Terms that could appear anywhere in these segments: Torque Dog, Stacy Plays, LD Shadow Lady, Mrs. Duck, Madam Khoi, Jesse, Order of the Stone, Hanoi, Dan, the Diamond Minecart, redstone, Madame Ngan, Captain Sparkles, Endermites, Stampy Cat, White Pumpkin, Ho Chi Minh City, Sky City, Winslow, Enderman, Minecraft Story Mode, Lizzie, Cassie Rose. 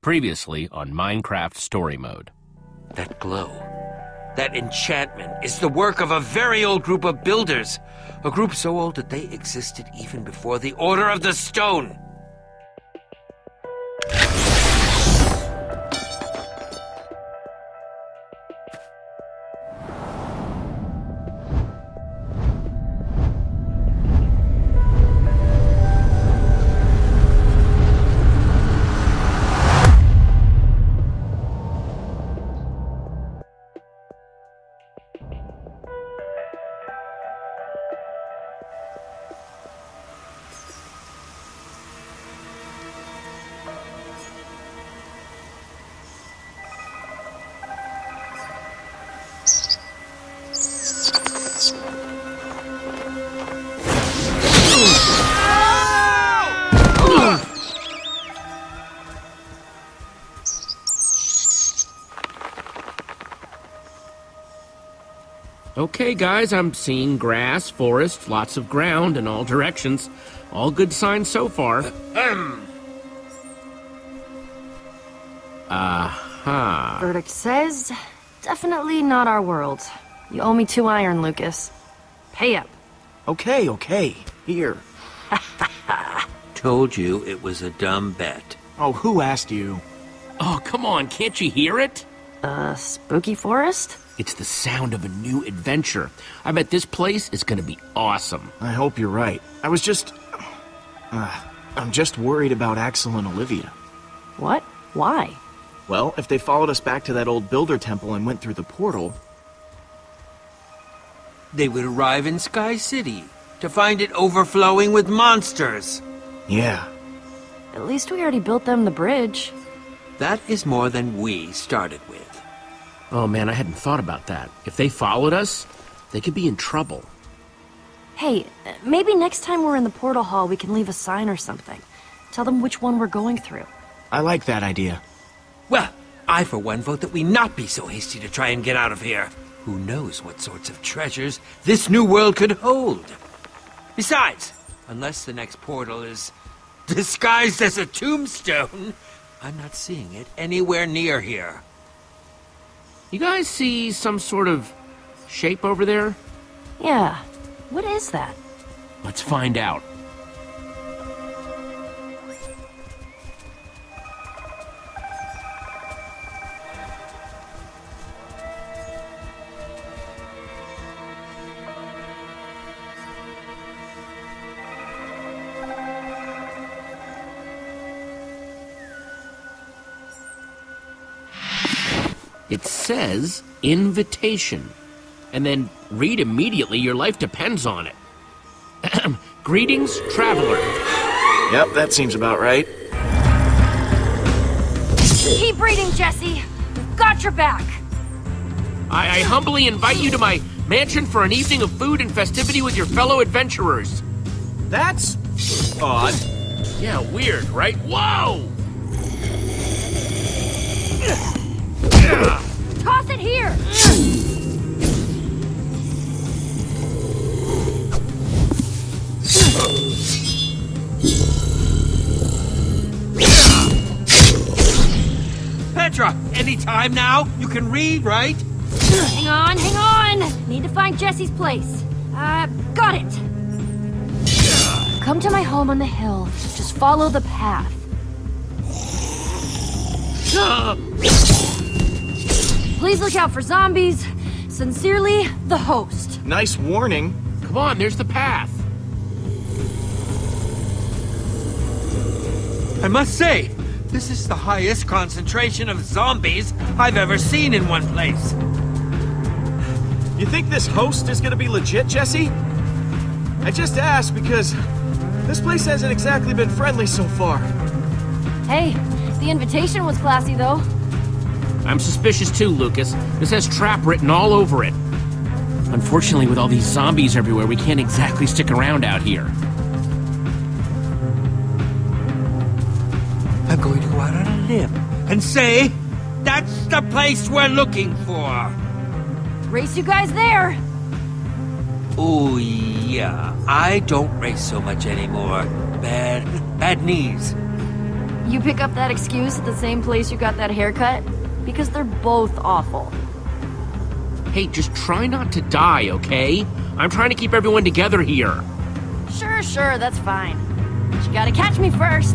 Previously on Minecraft Story Mode. That glow, that enchantment, is the work of a very old group of builders. A group so old that they existed even before the Order of the Stone. Okay, guys, I'm seeing grass, forest, lots of ground in all directions. All good signs so far. Verdict says, definitely not our world. You owe me 2 iron, Lucas. Pay up. Okay, okay. Here. Told you it was a dumb bet. Oh, who asked you? Oh, come on, can't you hear it? Spooky forest? It's the sound of a new adventure. I bet this place is gonna be awesome. I hope you're right. I was just... I'm just worried about Axel and Olivia. What? Why? Well, if they followed us back to that old builder temple and went through the portal... They would arrive in Sky City, to find it overflowing with monsters. Yeah. At least we already built them the bridge. That is more than we started with. Oh man, I hadn't thought about that. If they followed us, they could be in trouble. Hey, maybe next time we're in the portal hall we can leave a sign or something. Tell them which one we're going through. I like that idea. Well, I for one vote that we not be so hasty to try and get out of here. Who knows what sorts of treasures this new world could hold? Besides, unless the next portal is disguised as a tombstone, I'm not seeing it anywhere near here. You guys see some sort of shape over there? Yeah. What is that? Let's find out. It says, invitation, and then read immediately, your life depends on it. Greetings, traveler. Yep, that seems about right. Keep reading, Jesse. We've got your back. I humbly invite you to my mansion for an evening of food and festivity with your fellow adventurers. That's odd. Yeah, weird, right? Whoa! Toss it here! Petra, any time now? You can read, right? Hang on, hang on! Need to find Jesse's place. Got it! Come to my home on the hill. Just follow the path. Please look out for zombies. Sincerely, the host. Nice warning. Come on, there's the path. I must say, this is the highest concentration of zombies I've ever seen in one place. You think this host is gonna be legit, Jesse? I just asked because this place hasn't exactly been friendly so far. Hey, the invitation was classy though. I'm suspicious too, Lucas. This has trap written all over it. Unfortunately, with all these zombies everywhere, we can't exactly stick around out here. I'm going to go out on a limb and say, that's the place we're looking for. Race you guys there. Oh, yeah. I don't race so much anymore. Bad knees. You pick up that excuse at the same place you got that haircut? Because they're both awful. Hey, just try not to die, okay? I'm trying to keep everyone together here. Sure, sure, that's fine. But you gotta catch me first.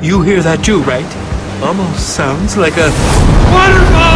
You hear that too, right? Almost sounds like a waterfall!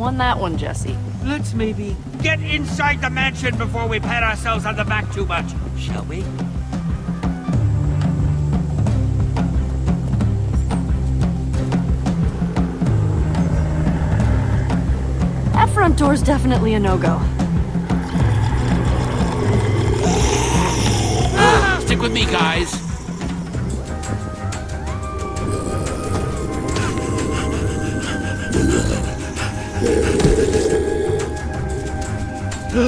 Won that one, Jesse. Let's maybe get inside the mansion before we pat ourselves on the back too much, shall we? That front door's definitely a no-go. Stick with me, guys. The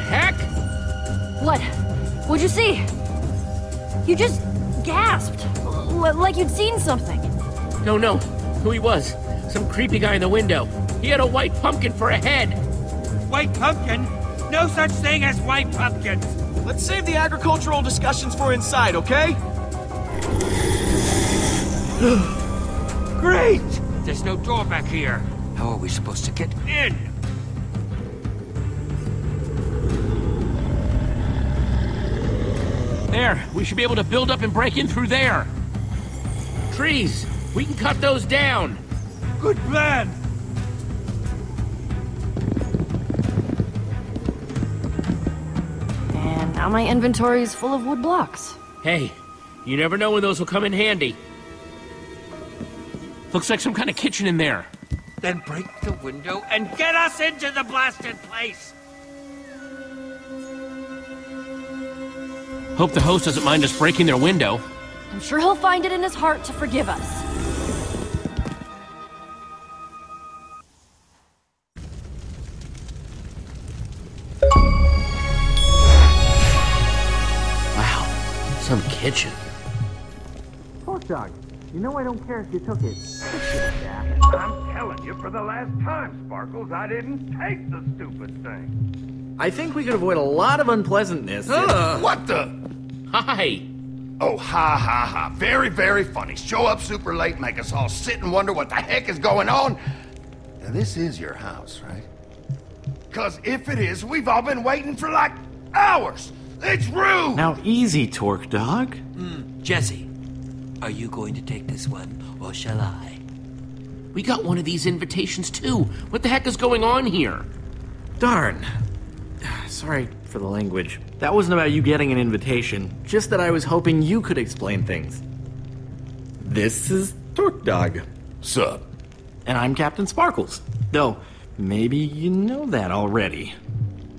heck? What? What'd you see? You just gasped. like you'd seen something. Don't know who he was. Some creepy guy in the window. He had a white pumpkin for a head. White pumpkin? No such thing as white pumpkins. Let's save the agricultural discussions for inside, okay? Great! There's no door back here. How are we supposed to get in? There, we should be able to build up and break in through there. Trees, we can cut those down. Good plan. Now my inventory is full of wood blocks. Hey, you never know when those will come in handy. Looks like some kind of kitchen in there. Then break the window and get us into the blasted place. Hope the host doesn't mind us breaking their window. I'm sure he'll find it in his heart to forgive us. Some kitchen. Torque Dog, you know I don't care if you took it. I'm telling you for the last time, Sparkles, I didn't take the stupid thing. I think we could avoid a lot of unpleasantness. What the? Hi. Oh, ha ha ha. Very, very funny. Show up super late, make us all sit and wonder what the heck is going on. Now, this is your house, right? Because if it is, we've all been waiting for like hours. It's rude! Now easy, Torque Dog. Jesse, are you going to take this one, or shall I? We got one of these invitations, too. What the heck is going on here? Darn. Sorry for the language. That wasn't about you getting an invitation, just that I was hoping you could explain things. This is Torque Dog. Sup? And I'm Captain Sparkles. Though, maybe you know that already.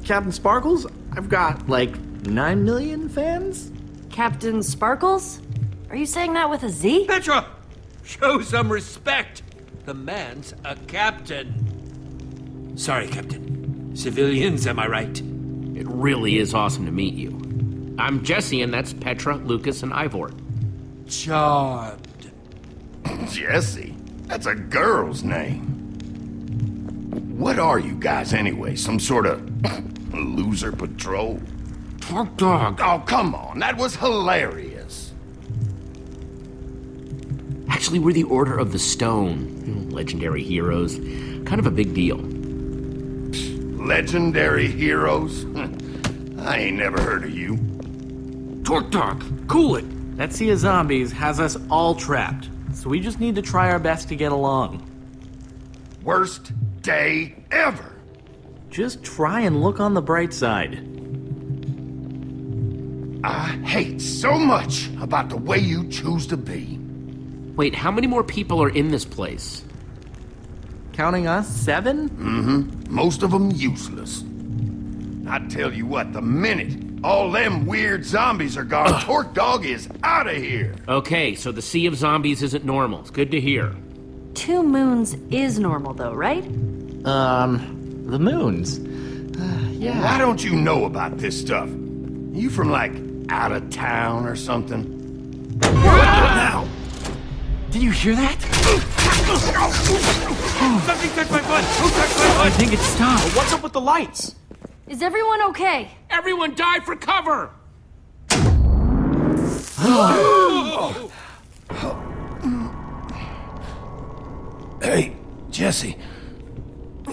Captain Sparkles? I've got, like, 9 million fans? Captain Sparkles? Are you saying that with a Z? Petra! Show some respect! The man's a captain. Sorry, Captain. Civilians, am I right? It really is awesome to meet you. I'm Jesse, and that's Petra, Lucas, and Ivor. Charmed. Jesse? That's a girl's name. What are you guys, anyway? Some sort of loser patrol? Torque Dog. Oh, come on. That was hilarious. Actually, we're the Order of the Stone. Legendary heroes. Kind of a big deal. Legendary heroes? I ain't never heard of you. Torque Dog, cool it. That sea of zombies has us all trapped, so we just need to try our best to get along. Worst day ever. Just try and look on the bright side. I hate so much about the way you choose to be. Wait, how many more people are in this place? Counting us, 7? Mm-hmm. Most of them useless. I tell you what, the minute all them weird zombies are gone, Torque Dog is out of here. Okay, so the sea of zombies isn't normal. It's good to hear. 2 moons is normal, though, right? The moons? Yeah. Why don't you know about this stuff? Are you from, like, out of town or something? Now! Did you hear that? Something touched my butt! Who touched my butt? I think it's stopped. Well, what's up with the lights? Is everyone okay? Everyone dive for cover! Hey, Jesse.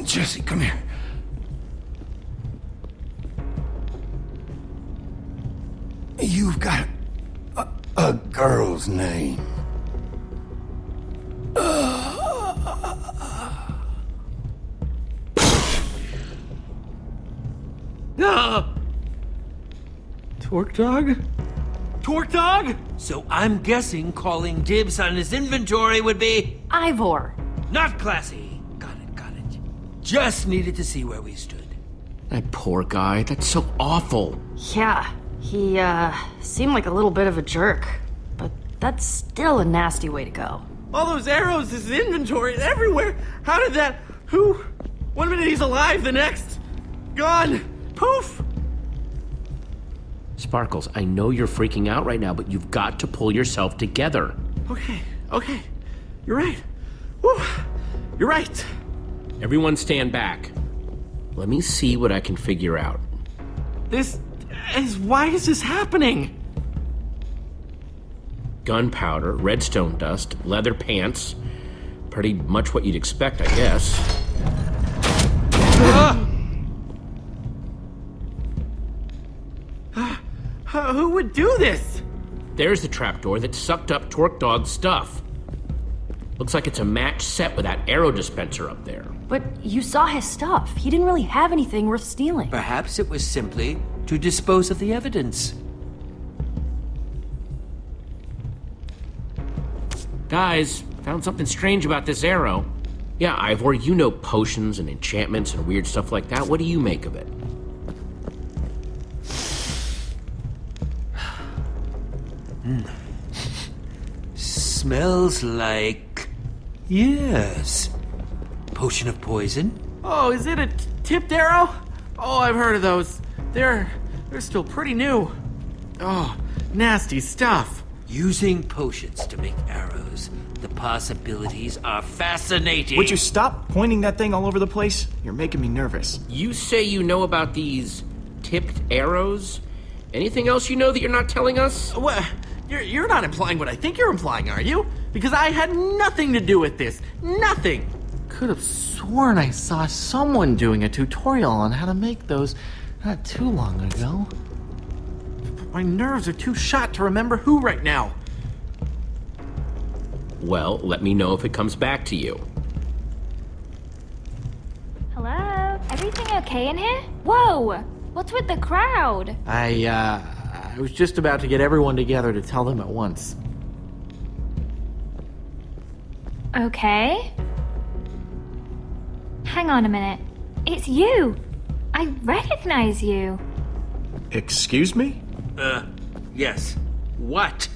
Jesse, come here. You've got a girl's name. Torque Dog? Torque Dog? So I'm guessing calling dibs on his inventory would be... Ivor. Not classy. Got it, got it. Just needed to see where we stood. That poor guy. That's so awful. Yeah. He, seemed like a little bit of a jerk, but that's still a nasty way to go. All those arrows, his inventory, everywhere! How did that... who? One minute he's alive, the next... gone! Poof! Sparkles, I know you're freaking out right now, but you've got to pull yourself together. Okay, okay. You're right. Woo! You're right. Everyone stand back. Let me see what I can figure out. Why is this happening? Gunpowder, redstone dust, leather pants. Pretty much what you'd expect, I guess. Who would do this? There's the trapdoor that sucked up Torque Dog's stuff. Looks like it's a match set with that arrow dispenser up there. But you saw his stuff. He didn't really have anything worth stealing. Perhaps it was simply to dispose of the evidence. Guys, found something strange about this arrow. Yeah, Ivor, you know potions and enchantments and weird stuff like that. What do you make of it? Smells like... yes. Potion of poison? Oh, is it a tipped arrow? Oh, I've heard of those. They're still pretty new. Oh, nasty stuff. Using potions to make arrows. The possibilities are fascinating. Would you stop pointing that thing all over the place? You're making me nervous. You say you know about these tipped arrows? Anything else you know that you're not telling us? What? You're not implying what I think you're implying, are you? Because I had nothing to do with this. Nothing! Could have sworn I saw someone doing a tutorial on how to make those not too long ago. But my nerves are too shot to remember who right now. Well, let me know if it comes back to you. Hello? Everything okay in here? Whoa! What's with the crowd? I was just about to get everyone together to tell them at once. Okay. Hang on a minute. It's you! I recognize you. Excuse me? Yes. What?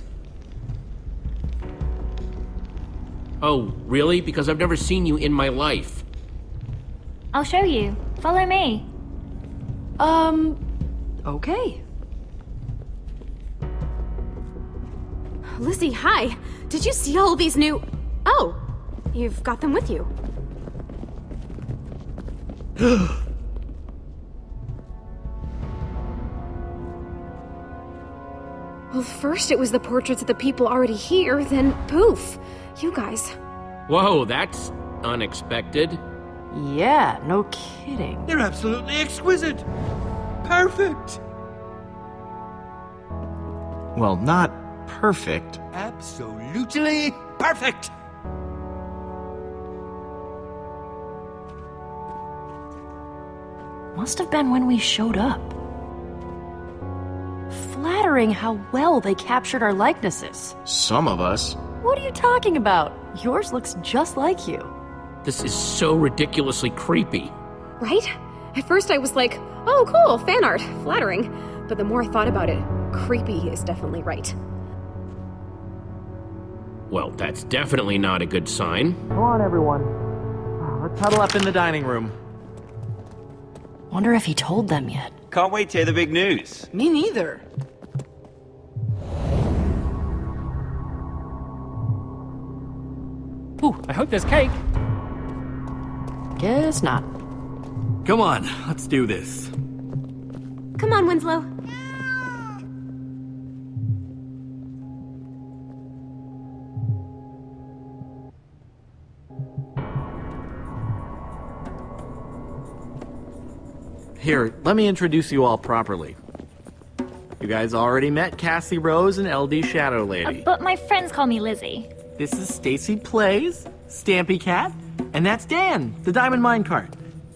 Oh, really? Because I've never seen you in my life. I'll show you. Follow me. Okay. Lizzie, hi. Did you see all these new... Oh, you've got them with you. Well, first it was the portraits of the people already here, then poof, you guys. Whoa, that's unexpected. Yeah, no kidding. They're absolutely exquisite. Perfect. Well, not perfect. Absolutely perfect. Must have been when we showed up. Flattering how well they captured our likenesses. Some of us. What are you talking about? Yours looks just like you. This is so ridiculously creepy. Right? At first I was like, oh cool, fan art, flattering. But the more I thought about it, creepy is definitely right. Well, that's definitely not a good sign. Come on, everyone. Let's huddle up in the dining room. Wonder if he told them yet. Can't wait to hear the big news. Me neither. Ooh, I hope there's cake. Guess not. Come on, let's do this. Come on, Winslow. Here, let me introduce you all properly. You guys already met Cassie Rose and LD Shadow Lady. But my friends call me Lizzie. This is Stacy Plays, Stampy Cat, and that's Dan, the Diamond Minecart.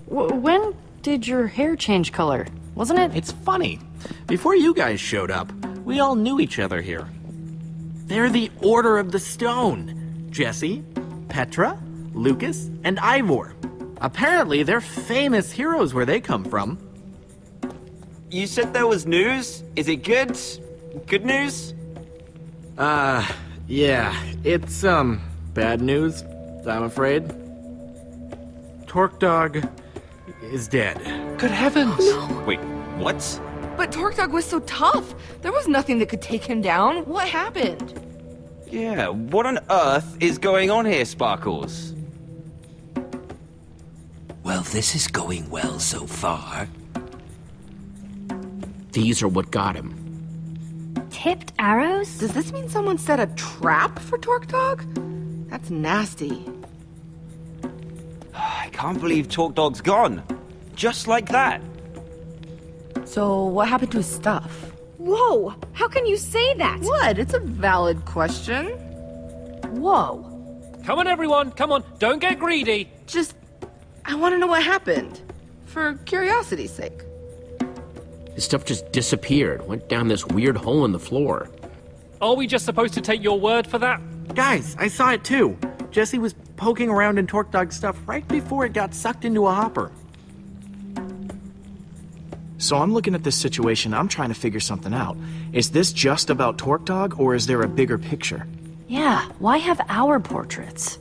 When did your hair change color? Wasn't it? It's funny. Before you guys showed up, we all knew each other here. They're the Order of the Stone. Jesse, Petra, Lucas, and Ivor. Apparently, they're famous heroes where they come from. You said there was news? Is it good? Good news? Yeah. It's, bad news, I'm afraid. Torque Dog is dead. Good heavens! Oh, no. Wait, what? But Torque Dog was so tough! There was nothing that could take him down. What happened? Yeah, what on earth is going on here, Sparkles? Well, this is going well so far. These are what got him. Tipped arrows? Does this mean someone set a trap for Torque Dog? That's nasty. I can't believe Torque Dog's gone. Just like that. So, what happened to his stuff? Whoa! How can you say that? What? It's a valid question. Whoa. Come on, everyone. Come on. Don't get greedy. Just... I want to know what happened. For curiosity's sake. His stuff just disappeared. Went down this weird hole in the floor. Are we just supposed to take your word for that? Guys, I saw it too. Jesse was poking around in Torque Dog's stuff right before it got sucked into a hopper. So I'm looking at this situation, I'm trying to figure something out. Is this just about Torque Dog, or is there a bigger picture? Yeah, why have our portraits?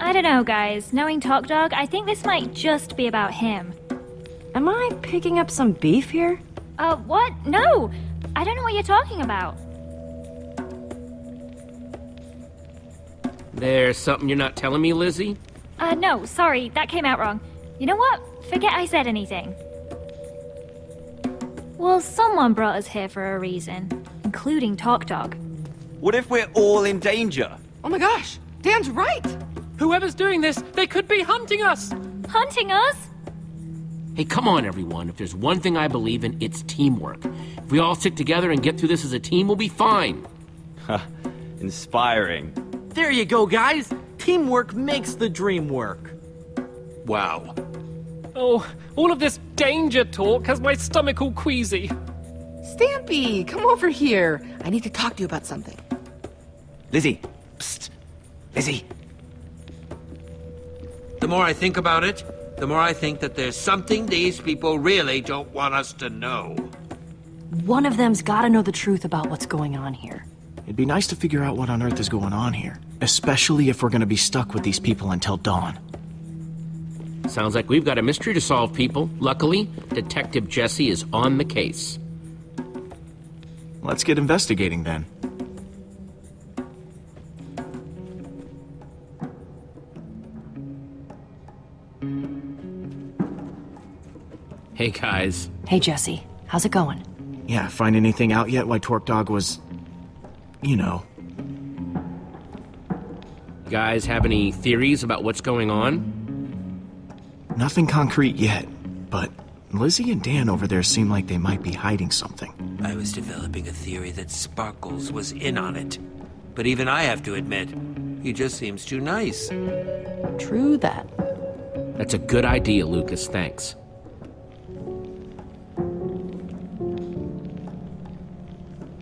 I don't know, guys. Knowing Torque Dog, I think this might just be about him. Am I picking up some beef here? What? No! I don't know what you're talking about. There's something you're not telling me, Lizzie? No, sorry. That came out wrong. You know what? Forget I said anything. Well, someone brought us here for a reason, including Torque Dog. What if we're all in danger? Oh my gosh! Dan's right! Whoever's doing this, they could be hunting us! Hunting us? Hey, come on, everyone. If there's one thing I believe in, it's teamwork. If we all stick together and get through this as a team, we'll be fine. Ha. Inspiring. There you go, guys. Teamwork makes the dream work. Wow. Oh, all of this danger talk has my stomach all queasy. Stampy, come over here. I need to talk to you about something. Lizzie. Psst. Lizzie. The more I think about it, the more I think that there's something these people really don't want us to know. One of them's gotta know the truth about what's going on here. It'd be nice to figure out what on earth is going on here, especially if we're going to be stuck with these people until dawn. Sounds like we've got a mystery to solve, people. Luckily, Detective Jesse is on the case. Let's get investigating, then. Hey, guys. Hey, Jesse. How's it going? Yeah, find anything out yet why Torque Dog was... You know. You guys have any theories about what's going on? Nothing concrete yet, but Lizzie and Dan over there seem like they might be hiding something. I was developing a theory that Sparkles was in on it. But even I have to admit, he just seems too nice. True that. That's a good idea, Lucas. Thanks.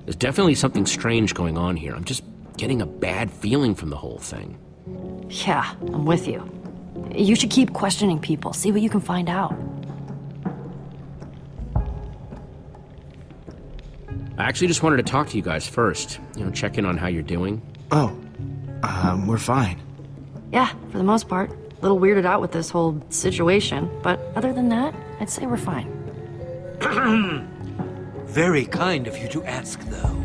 There's definitely something strange going on here. I'm just getting a bad feeling from the whole thing. Yeah, I'm with you. You should keep questioning people, see what you can find out. I actually just wanted to talk to you guys first. You know, check in on how you're doing. Oh, we're fine. Yeah, for the most part. A little weirded out with this whole situation, but other than that, I'd say we're fine. Very kind of you to ask, though.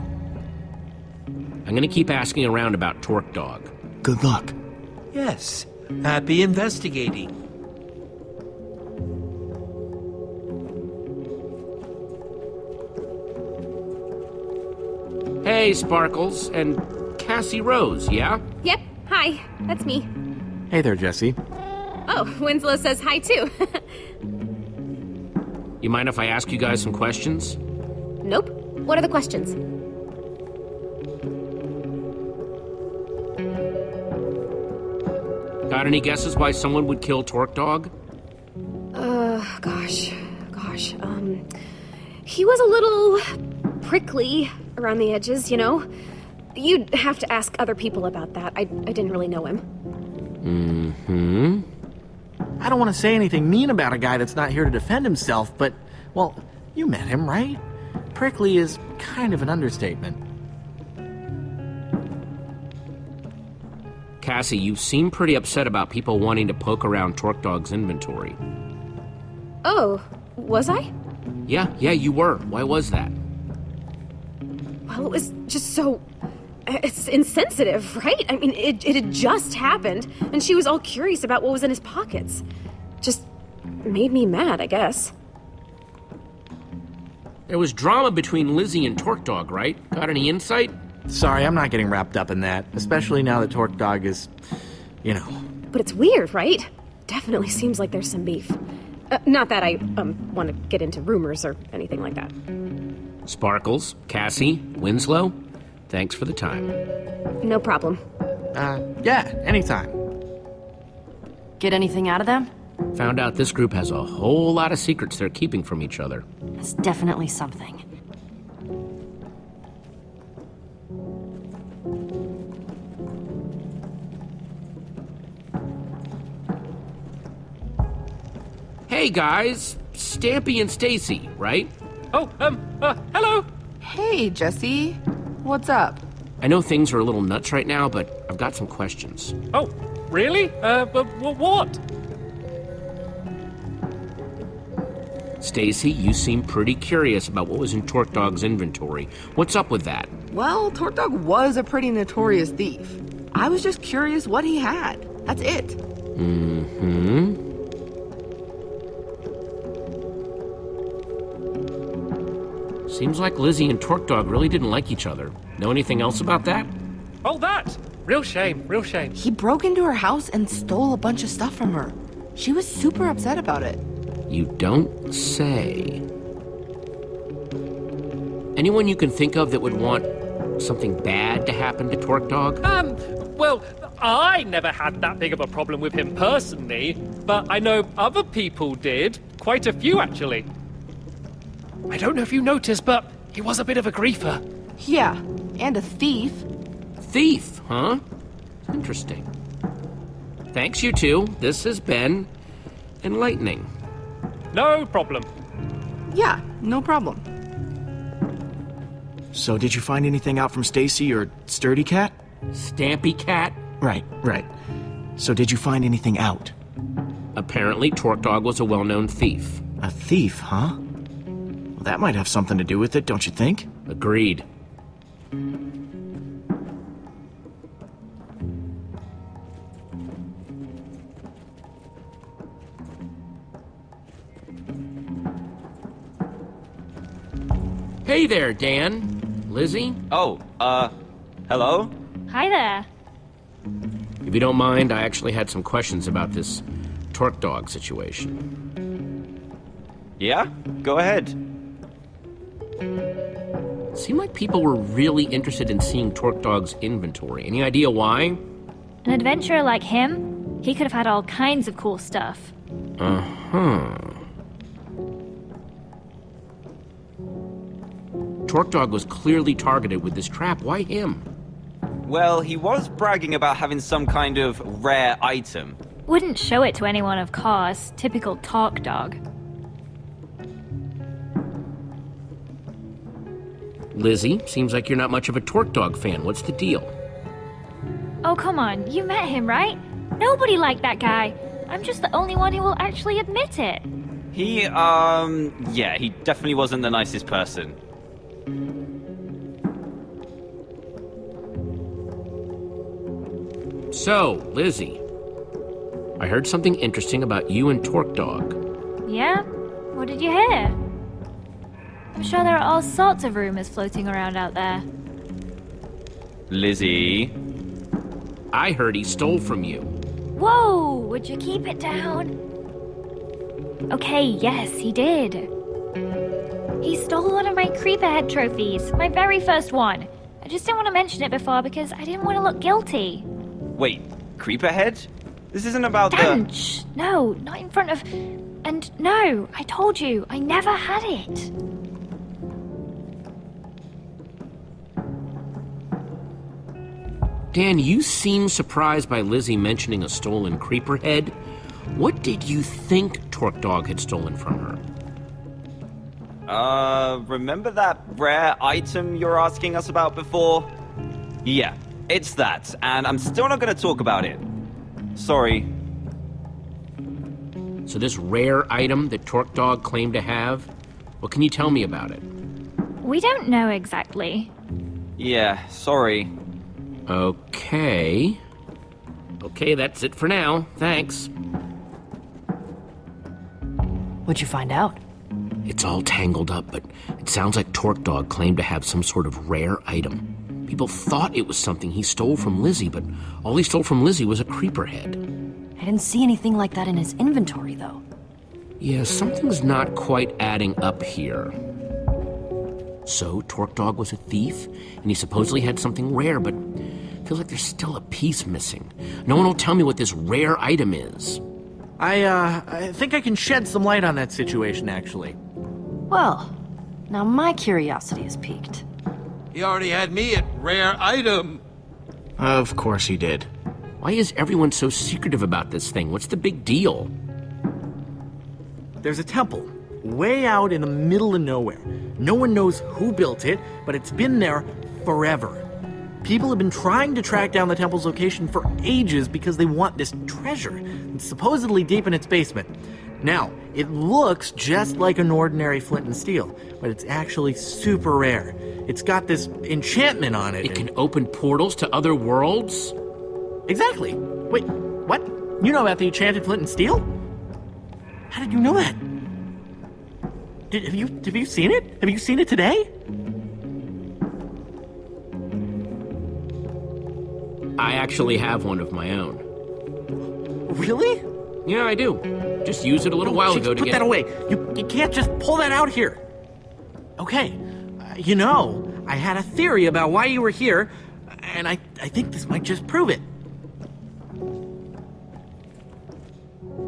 I'm gonna keep asking around about Torque Dog. Good luck. Yes. Happy investigating. Hey, Sparkles, and Cassie Rose, yeah? Yep. Hi. That's me. Hey there, Jesse. Oh, Winslow says hi, too. You mind if I ask you guys some questions? Nope. What are the questions? Got any guesses why someone would kill Torque Dog? Gosh. He was a little prickly around the edges, you know? You'd have to ask other people about that. I didn't really know him. Mm-hmm. I don't want to say anything mean about a guy that's not here to defend himself, but, well, you met him, right? Prickly is kind of an understatement. Cassie, you seem pretty upset about people wanting to poke around Torque Dog's inventory. Oh, was I? Yeah, you were. Why was that? Well, it was just so It's insensitive, right? I mean, it had just happened, and she was all curious about what was in his pockets. Just made me mad, I guess. There was drama between Lizzie and Torque Dog, right? Got any insight? Sorry, I'm not getting wrapped up in that, especially now that Torque Dog is, you know. But it's weird, right? Definitely seems like there's some beef. Not that I want to get into rumors or anything like that. Sparkles, Cassie, Winslow, thanks for the time. No problem. Yeah, anytime. Get anything out of them? Found out this group has a whole lot of secrets they're keeping from each other. That's definitely something. Hey guys, Stampy and Stacy, right? Oh, hello! Hey, Jesse. What's up? I know things are a little nuts right now, but I've got some questions. Oh, really? What? Stacy, you seem pretty curious about what was in Torque Dog's inventory. What's up with that? Well, Torque Dog was a pretty notorious thief. I was just curious what he had. That's it. Mm-hmm. Seems like Lizzie and Torque Dog really didn't like each other. Know anything else about that? Oh, that! Real shame, real shame. He broke into her house and stole a bunch of stuff from her. She was super upset about it. You don't say. Anyone you can think of that would want something bad to happen to Torque Dog? Well, I never had that big of a problem with him personally, but I know other people did. Quite a few, actually. I don't know if you noticed, but he was a bit of a griefer. Yeah, and a thief. Thief, huh? Interesting. Thanks, you two. This has been enlightening. No problem. Yeah, no problem. So did you find anything out from Stacy or Sturdy Cat? Stampy Cat? Right. So did you find anything out? Apparently, Torque Dog was a well-known thief. A thief, huh? That might have something to do with it, don't you think? Agreed. Hey there, Dan. Lizzie? Oh, hello? Hi there. If you don't mind, I actually had some questions about this Torque Dog situation. Yeah? Go ahead. Seemed like people were really interested in seeing Torque Dog's inventory. Any idea why? An adventurer like him, he could have had all kinds of cool stuff. Uh-huh. Torque Dog was clearly targeted with this trap. Why him? Well, he was bragging about having some kind of rare item. Wouldn't show it to anyone, of course. Typical Torque Dog. Lizzie, seems like you're not much of a Torque Dog fan. What's the deal? Oh, come on. You met him, right? Nobody liked that guy. I'm just the only one who will actually admit it. He, yeah, he definitely wasn't the nicest person. So, Lizzie, I heard something interesting about you and Torque Dog. Yeah? What did you hear? I'm sure there are all sorts of rumors floating around out there. Lizzie? I heard he stole from you. Whoa! Would you keep it down? Okay, yes, he did. He stole one of my creeper head trophies, my very first one. I just didn't want to mention it before because I didn't want to look guilty. Wait, creeper head? This isn't about Dan, the... Shh, no, not in front of... And no, I told you, I never had it. Dan, you seem surprised by Lizzie mentioning a stolen creeper head. What did you think Torque Dog had stolen from her? Remember that rare item you were asking us about before? Yeah, it's that, and I'm still not gonna talk about it. Sorry. So this rare item that Torque Dog claimed to have, what can you tell me about it? We don't know exactly. Yeah, sorry. Okay. Okay, that's it for now. Thanks. What'd you find out? It's all tangled up, but it sounds like Torque Dog claimed to have some sort of rare item. People thought it was something he stole from Lizzie, but all he stole from Lizzie was a creeper head. I didn't see anything like that in his inventory, though. Yeah, something's not quite adding up here. So, Torque Dog was a thief, and he supposedly had something rare, but I feel like there's still a piece missing. No one will tell me what this rare item is. I think I can shed some light on that situation, actually. Well, now my curiosity is piqued. He already had me at rare item. Of course he did. Why is everyone so secretive about this thing? What's the big deal? There's a temple, way out in the middle of nowhere. No one knows who built it, but it's been there forever. People have been trying to track down the temple's location for ages because they want this treasure. It's supposedly deep in its basement. Now, it looks just like an ordinary flint and steel, but it's actually super rare. It's got this enchantment on it. It can open portals to other worlds? Exactly. Wait, what? You know about the enchanted flint and steel? How did you know that? Have you seen it? Have you seen it today? I actually have one of my own. Really? Yeah, I do. Just used it a little while ago to get... Put that away. You can't just pull that out here. Okay. You know, I had a theory about why you were here, and I think this might just prove it.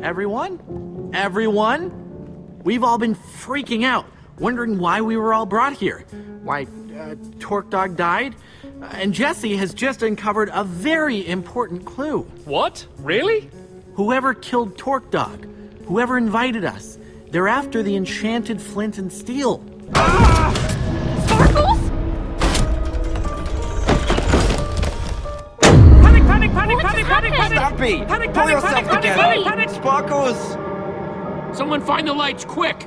Everyone? Everyone? We've all been freaking out, wondering why we were all brought here, why Torque Dog died, and Jesse has just uncovered a very important clue. What? Really? Whoever killed Torque Dog, whoever invited us, they're after the enchanted flint and steel. Ah! Sparkles? Panic! Stampy! Pull yourself together! Panic! Sparkles! Someone find the lights, quick!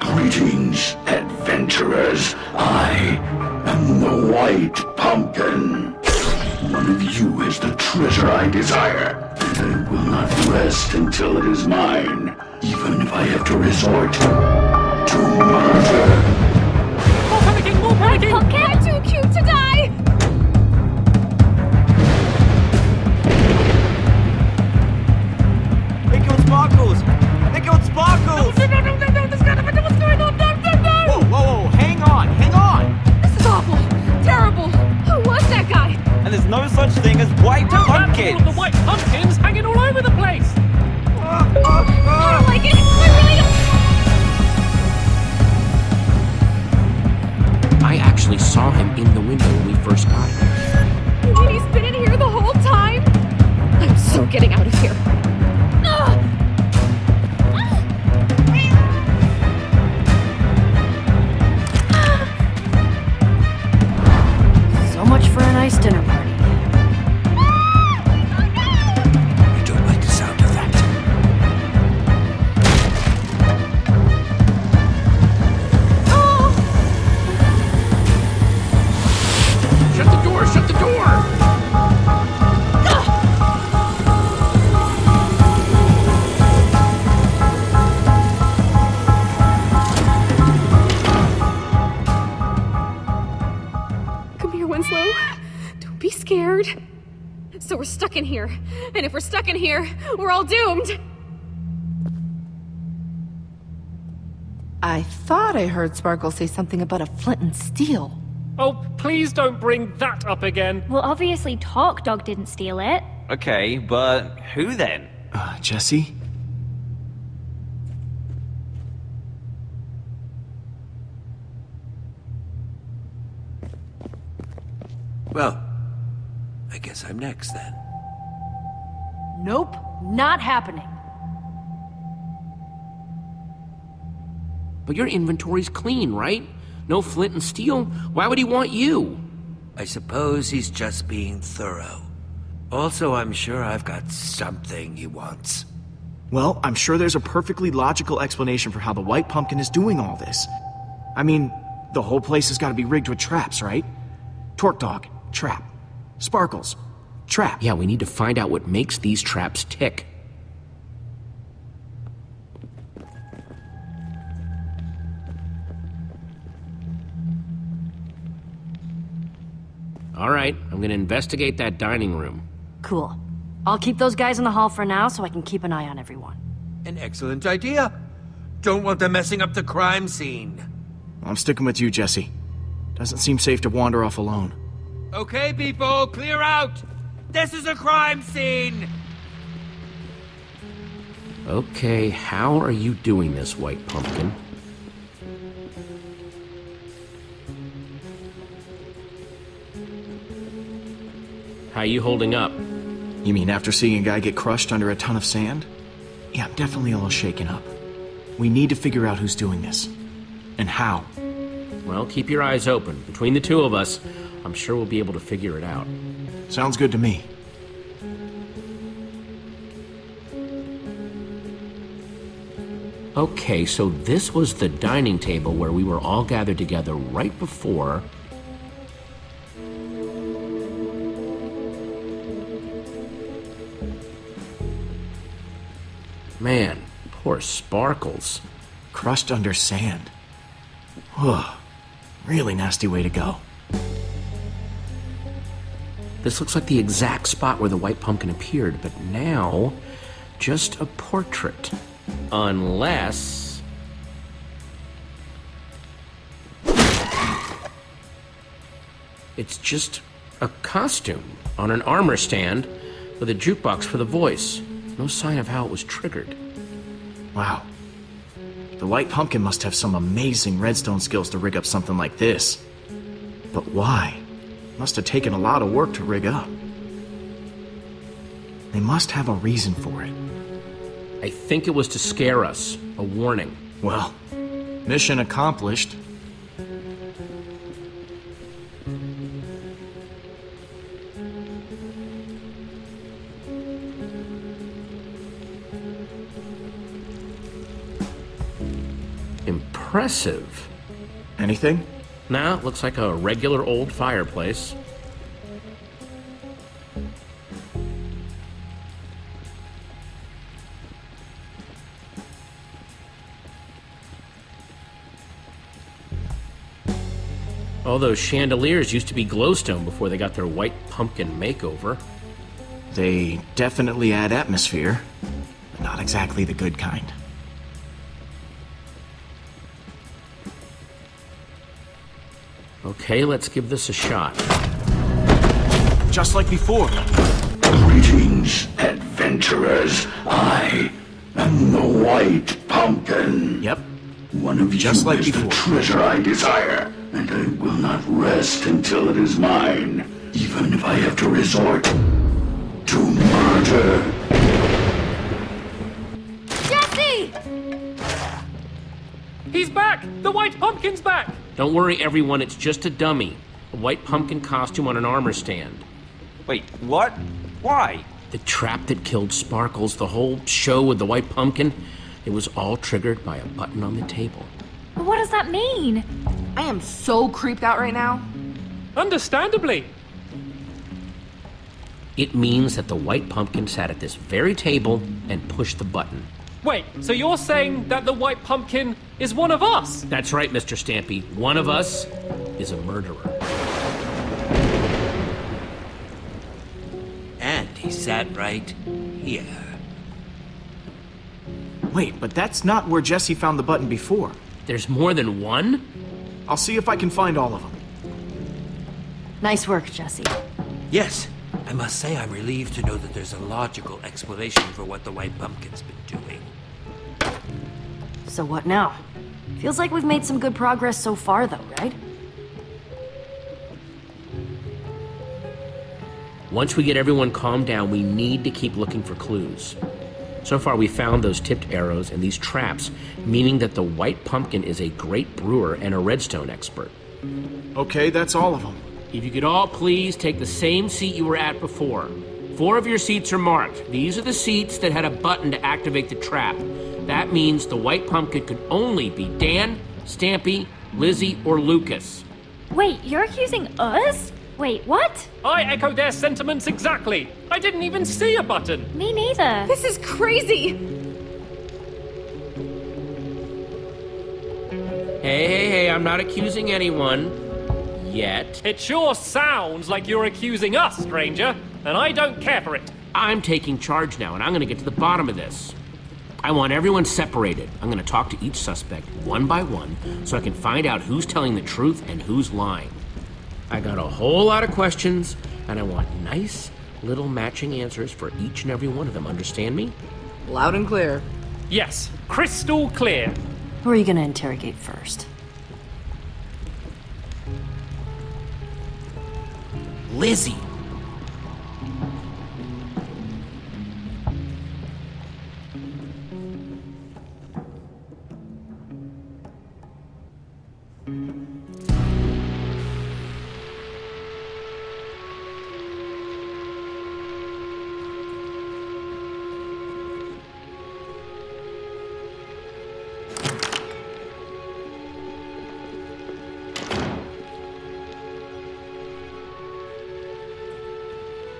Greetings, adventurers. I am the White Pumpkin. One of you is the treasure I desire, and I will not rest until it is mine, even if I have to resort to murder. More panicking! More panicking! Pumpkin, I'm too cute to die! Sparkles! They killed Sparkles! No, there's gotta be what's going on! No! Whoa, hang on! This is awful! Terrible! Who was that guy? And there's no such thing as white pumpkins! All the white pumpkins hanging all over the place! I don't like it! I really don't! I actually saw him in the window when we first got him. Wait, he's been in here the whole time? I'm so getting out of here. Nice dinner party. I don't like the sound of that. Oh. Shut the door! Come here, Winslow. Be scared. So we're stuck in here. And if we're stuck in here, we're all doomed. I thought I heard Sparkles say something about a flint and steel. Oh, please don't bring that up again. Well, obviously Torque Dog didn't steal it. Okay, but who then? Jesse? Well... I guess I'm next, then. Nope, not happening. But your inventory's clean, right? No flint and steel? Why would he want you? I suppose he's just being thorough. Also, I'm sure I've got something he wants. Well, I'm sure there's a perfectly logical explanation for how the White Pumpkin is doing all this. I mean, The whole place has got to be rigged with traps, right? Torque Dog, trap. Sparkles, trap. Yeah, we need to find out what makes these traps tick. All right, I'm gonna investigate that dining room. Cool. I'll keep those guys in the hall for now so I can keep an eye on everyone. An excellent idea. Don't want them messing up the crime scene. I'm sticking with you, Jesse. Doesn't seem safe to wander off alone. Okay, people, clear out! This is a crime scene! Okay, how are you doing this, White Pumpkin? How you holding up? You mean after seeing a guy get crushed under a ton of sand? Yeah, I'm definitely a little shaken up. We need to figure out who's doing this. And how. Well, keep your eyes open. Between the two of us, I'm sure we'll be able to figure it out. Sounds good to me. Okay, so this was the dining table where we were all gathered together right before... Man, poor Sparkles. Crushed under sand. Whew. Really nasty way to go. This looks like the exact spot where the White Pumpkin appeared, but now, just a portrait. Unless... It's just a costume on an armor stand with a jukebox for the voice. No sign of how it was triggered. Wow. The White Pumpkin must have some amazing redstone skills to rig up something like this. But why? Must have taken a lot of work to rig up. They must have a reason for it. I think it was to scare us. A warning. Well, mission accomplished. Impressive. Anything? Nah, looks like a regular old fireplace. All those chandeliers used to be glowstone before they got their White Pumpkin makeover. They definitely add atmosphere, but not exactly the good kind. Okay, let's give this a shot. Just like before. Greetings, adventurers. I am the White Pumpkin. Yep. One of you is the treasure I desire, and I will not rest until it is mine, even if I have to resort to murder. Jesse! He's back! The White Pumpkin's back! Don't worry, everyone, it's just a dummy. A White Pumpkin costume on an armor stand. Wait, what? Why? The trap that killed Sparkles, the whole show with the White Pumpkin, it was all triggered by a button on the table. But what does that mean? I am so creeped out right now. Understandably. It means that the White Pumpkin sat at this very table and pushed the button. Wait, so you're saying that the White Pumpkin is one of us? That's right, Mr. Stampy. One of us is a murderer. And he sat right here. Wait, but that's not where Jesse found the button before. There's more than one? I'll see if I can find all of them. Nice work, Jesse. Yes, I must say I'm relieved to know that there's a logical explanation for what the White Pumpkin's been doing. So what now? Feels like we've made some good progress so far though, right? Once we get everyone calmed down, we need to keep looking for clues. So far we found those tipped arrows and these traps, meaning that the White Pumpkin is a great brewer and a redstone expert. Okay, that's all of them. If you could all please take the same seat you were at before. 4 of your seats are marked. These are the seats that had a button to activate the trap. That means the White Pumpkin could only be Dan, Stampy, Lizzie, or Lucas. Wait, you're accusing us? Wait, what? I echo their sentiments exactly. I didn't even see a button. Me neither. This is crazy. Hey, hey, hey, I'm not accusing anyone. Yet. It sure sounds like you're accusing us, stranger, and I don't care for it. I'm taking charge now, and I'm gonna get to the bottom of this. I want everyone separated. I'm gonna talk to each suspect one by one so I can find out who's telling the truth and who's lying. I got a whole lot of questions, and I want nice little matching answers for each and every one of them. Understand me? Loud and clear. Yes, crystal clear. Who are you gonna interrogate first? Lizzie.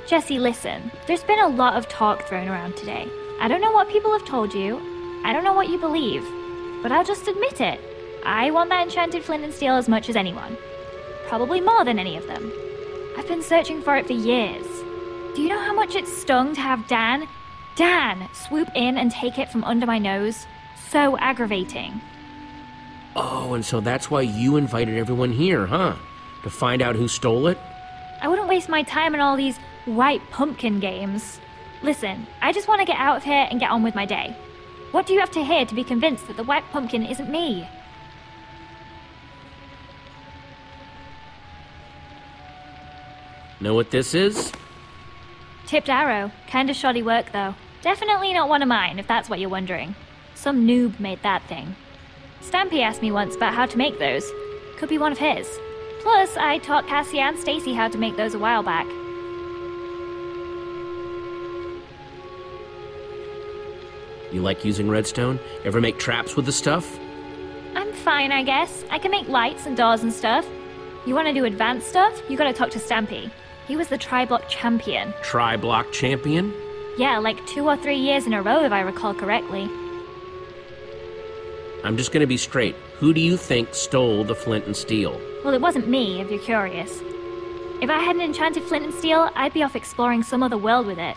Jesse, listen. There's been a lot of talk thrown around today. I don't know what people have told you. I don't know what you believe. But I'll just admit it. I want that enchanted flint and steel as much as anyone. Probably more than any of them. I've been searching for it for years. Do you know how much it stung to have Dan swoop in and take it from under my nose? So aggravating. Oh, and so that's why you invited everyone here, huh? To find out who stole it? I wouldn't waste my time on all these White Pumpkin games. Listen, I just want to get out of here and get on with my day. What do you have to hear to be convinced that the White Pumpkin isn't me? Know what this is? Tipped arrow. Kind of shoddy work, though. Definitely not one of mine, if that's what you're wondering. Some noob made that thing. Stampy asked me once about how to make those. Could be one of his. Plus, I taught Cassie and Stacy how to make those a while back. You like using redstone? Ever make traps with the stuff? I'm fine, I guess. I can make lights and doors and stuff. You want to do advanced stuff? You gotta talk to Stampy. He was the tri-block champion. Tri-block champion? Yeah, like 2 or 3 years in a row, if I recall correctly. I'm just gonna be straight. Who do you think stole the flint and steel? Well, it wasn't me, if you're curious. If I had an enchanted flint and steel, I'd be off exploring some other world with it.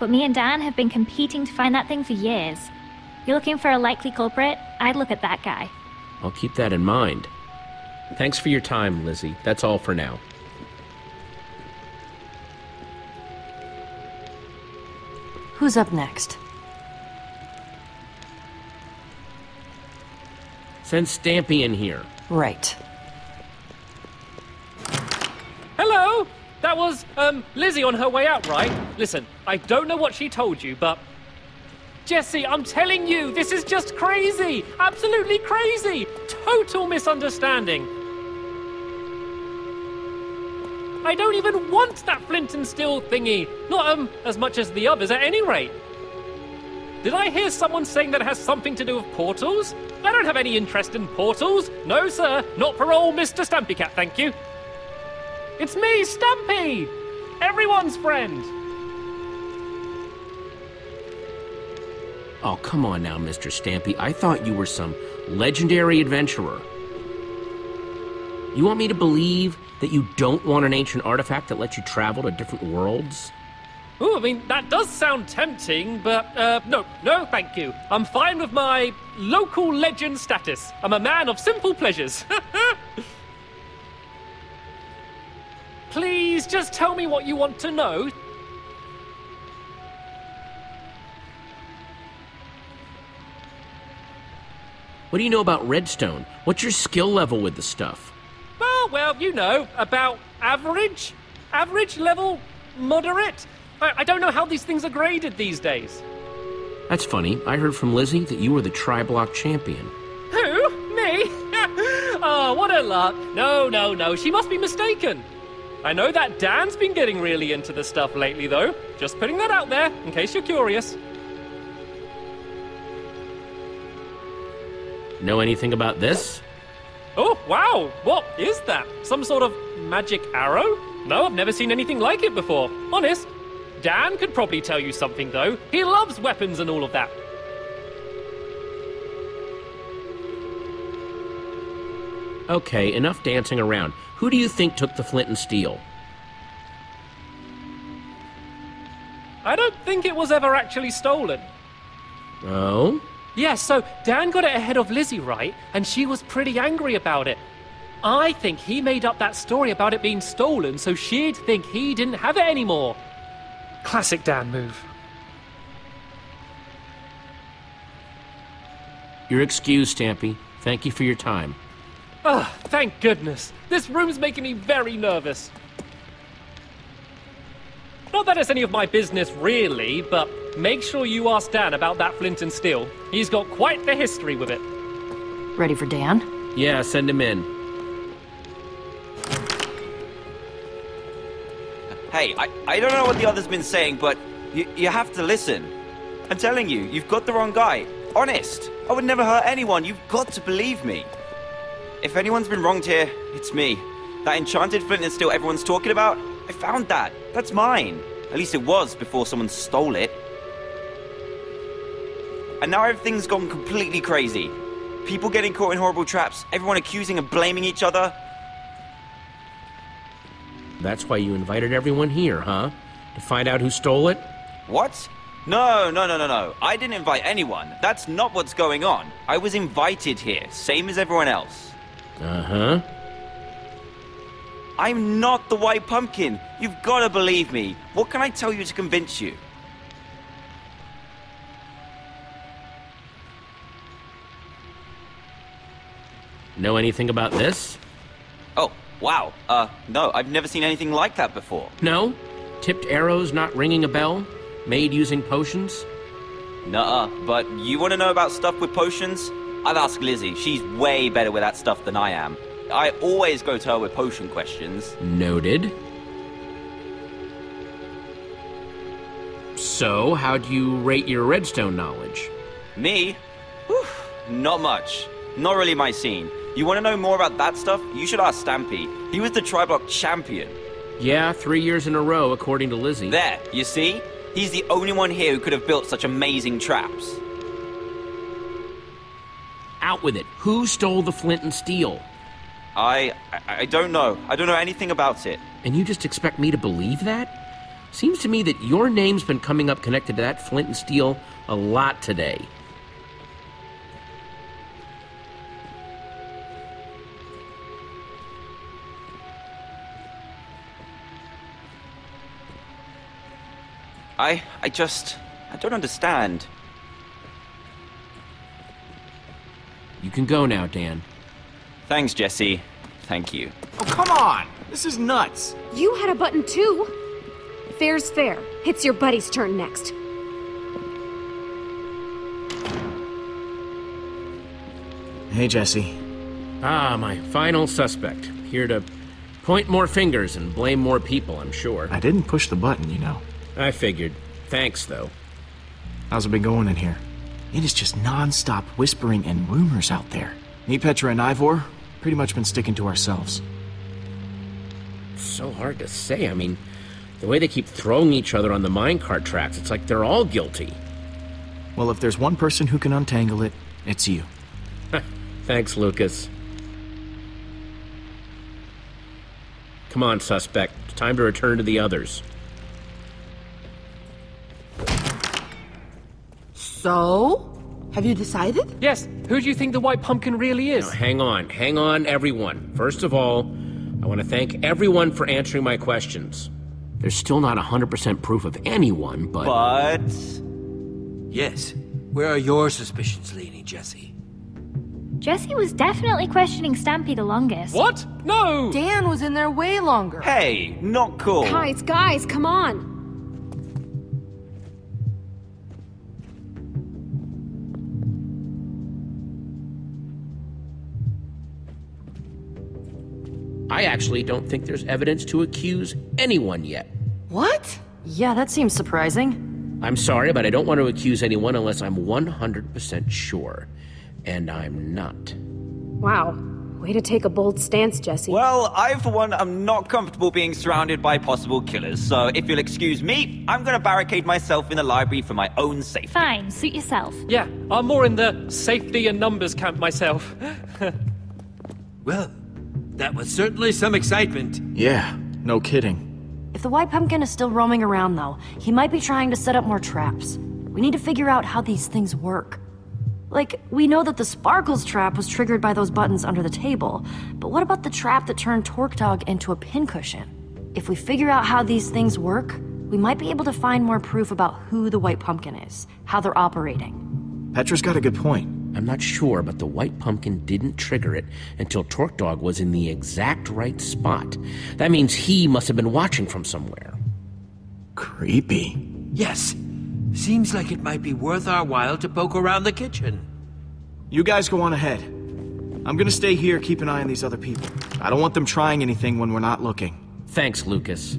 But me and Dan have been competing to find that thing for years. You're looking for a likely culprit? I'd look at that guy. I'll keep that in mind. Thanks for your time, Lizzie. That's all for now. Who's up next? Send Stampy in here. Right. Hello! That was, Lizzie on her way out, right? Listen, I don't know what she told you, but... Jesse, I'm telling you, this is just crazy! Absolutely crazy! Total misunderstanding! I don't even want that flint and steel thingy! Not, as much as the others, at any rate! Did I hear someone saying that it has something to do with portals? I don't have any interest in portals! No, sir! Not for old Mr. Stampy Cat, thank you! It's me, Stampy! Everyone's friend! Oh, come on now, Mr. Stampy. I thought you were some legendary adventurer. You want me to believe that you don't want an ancient artifact that lets you travel to different worlds? Ooh, I mean, that does sound tempting, but, no, thank you. I'm fine with my local legend status. I'm a man of simple pleasures. Please, just tell me what you want to know. What do you know about redstone? What's your skill level with the stuff? Oh, well, you know, about average? Average level? Moderate? I don't know how these things are graded these days. That's funny. I heard from Lizzie that you were the tri-block champion. Who? Me? Oh, what a lot. No, she must be mistaken. I know that Dan's been getting really into this stuff lately, though. Just putting that out there, in case you're curious. Know anything about this? Oh, wow! What is that? Some sort of magic arrow? No, I've never seen anything like it before. Honest. Dan could probably tell you something, though. He loves weapons and all of that. Okay, enough dancing around. Who do you think took the flint and steel? I don't think it was ever actually stolen. Oh? Yeah, so Dan got it ahead of Lizzie, right? And she was pretty angry about it. I think he made up that story about it being stolen so she'd think he didn't have it anymore. Classic Dan move. You're excused, Stampy. Thank you for your time. Oh, thank goodness. This room's making me very nervous. Not that it's any of my business, really, but make sure you ask Dan about that flint and steel. He's got quite the history with it. Ready for Dan? Yeah, send him in. Hey, I don't know what the other's been saying, but you have to listen. I'm telling you, you've got the wrong guy. Honest. I would never hurt anyone. You've got to believe me. If anyone's been wronged here, it's me. That enchanted flint and steel everyone's talking about, I found that. That's mine. At least it was before someone stole it. And now everything's gone completely crazy. People getting caught in horrible traps, everyone accusing and blaming each other. That's why you invited everyone here, huh? To find out who stole it? What? No. I didn't invite anyone. That's not what's going on. I was invited here, same as everyone else. Uh-huh. I'm not the White Pumpkin. You've got to believe me. What can I tell you to convince you? Know anything about this? Oh, wow. No, I've never seen anything like that before. No? Tipped arrows not ringing a bell? Made using potions? Nuh-uh, but you want to know about stuff with potions? I've asked Lizzie. She's way better with that stuff than I am. I always go to her with potion questions. Noted. So, how do you rate your redstone knowledge? Me? Whew, not much. Not really my scene. You want to know more about that stuff? You should ask Stampy. He was the tri-block champion. Yeah, 3 years in a row, according to Lizzie. There, you see? He's the only one here who could have built such amazing traps. Out with it. Who stole the flint and steel? I don't know. I don't know anything about it. And you just expect me to believe that? Seems to me that your name's been coming up connected to that flint and steel a lot today. I don't understand. You can go now, Dan. Thanks, Jesse. Thank you. Oh, come on! This is nuts! You had a button, too! Fair's fair. It's your buddy's turn next. Hey, Jesse. Ah, my final suspect. Here to point more fingers and blame more people, I'm sure. I didn't push the button, you know. I figured. Thanks, though. How's it been going in here? It is just non-stop whispering and rumors out there. Me, Petra, and Ivor pretty much been sticking to ourselves. So hard to say. I mean, the way they keep throwing each other on the minecart tracks, it's like they're all guilty. Well, if there's one person who can untangle it, it's you. Thanks, Lucas. Come on, suspect. It's time to return to the others. So? Have you decided? Yes. Who do you think the White Pumpkin really is? Now, hang on, everyone. First of all, I want to thank everyone for answering my questions. There's still not 100% proof of anyone, but... Yes. Where are your suspicions leaning, Jesse? Jesse was definitely questioning Stampy the longest. What? No! Dan was in there way longer. Hey, not cool. Guys, come on. I actually don't think there's evidence to accuse anyone yet. What? Yeah, that seems surprising. I'm sorry, but I don't want to accuse anyone unless I'm 100% sure. and I'm not. Wow. Way to take a bold stance, Jesse. Well, I, for one, am not comfortable being surrounded by possible killers, so if you'll excuse me, I'm gonna barricade myself in the library for my own safety. Fine, suit yourself. Yeah, I'm more in the safety and numbers camp myself. Well, that was certainly some excitement. Yeah, no kidding. If the White Pumpkin is still roaming around, though, he might be trying to set up more traps. We need to figure out how these things work. Like, we know that the Sparkles trap was triggered by those buttons under the table, but what about the trap that turned Torque Dog into a pincushion? If we figure out how these things work, we might be able to find more proof about who the White Pumpkin is, how they're operating. Petra's got a good point. I'm not sure, but the White Pumpkin didn't trigger it until Torque Dog was in the exact right spot. That means he must have been watching from somewhere. Creepy. Yes. Seems like it might be worth our while to poke around the kitchen. You guys go on ahead. I'm gonna stay here, keep an eye on these other people. I don't want them trying anything when we're not looking. Thanks, Lucas.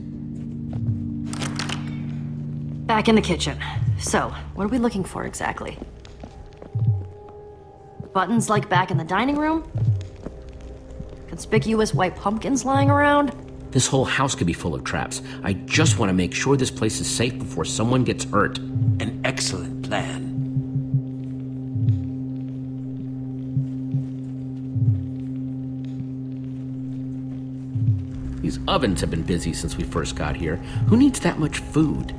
Back in the kitchen. So, what are we looking for exactly? Buttons like back in the dining room? Conspicuous white pumpkins lying around? This whole house could be full of traps. I just want to make sure this place is safe before someone gets hurt. An excellent plan. These ovens have been busy since we first got here. Who needs that much food?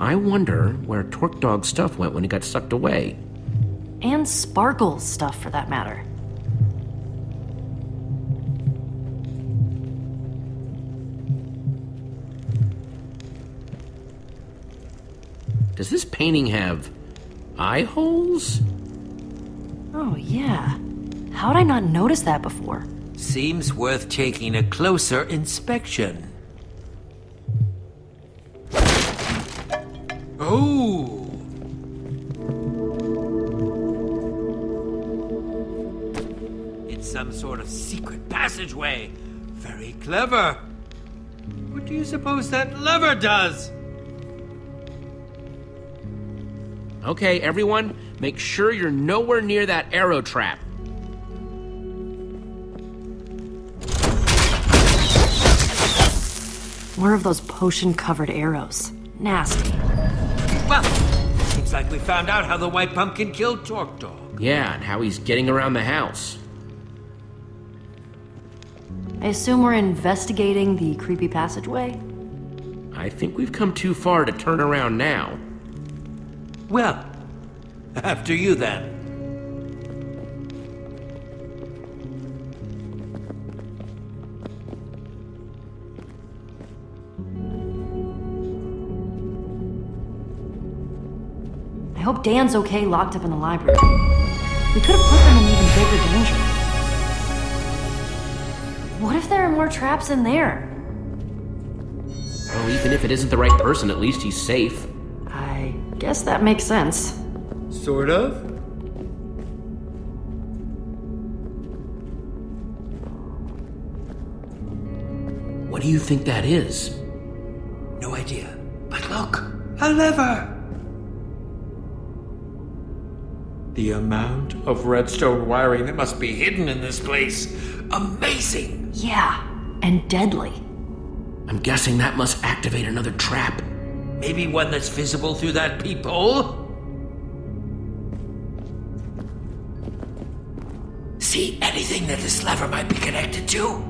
I wonder where Torque Dog's stuff went when it got sucked away. And Sparkle's stuff, for that matter. Does this painting have eye holes? Oh, yeah. How'd I not notice that before? Seems worth taking a closer inspection. Oh! It's some sort of secret passageway. Very clever. What do you suppose that lever does? Okay, everyone, make sure you're nowhere near that arrow trap. More of those potion-covered arrows. Nasty. Well, seems like we found out how the White Pumpkin killed Torque Dog. Yeah, and how he's getting around the house. I assume we're investigating the creepy passageway? I think we've come too far to turn around now. Well, after you then. I hope Dan's okay locked up in the library. We could have put them in even bigger danger. What if there are more traps in there? Well, even if it isn't the right person, at least he's safe. I guess that makes sense. Sort of. What do you think that is? No idea. But look, a lever! The amount of redstone wiring that must be hidden in this place. Amazing! Yeah, and deadly. I'm guessing that must activate another trap. Maybe one that's visible through that peephole? See anything that this lever might be connected to?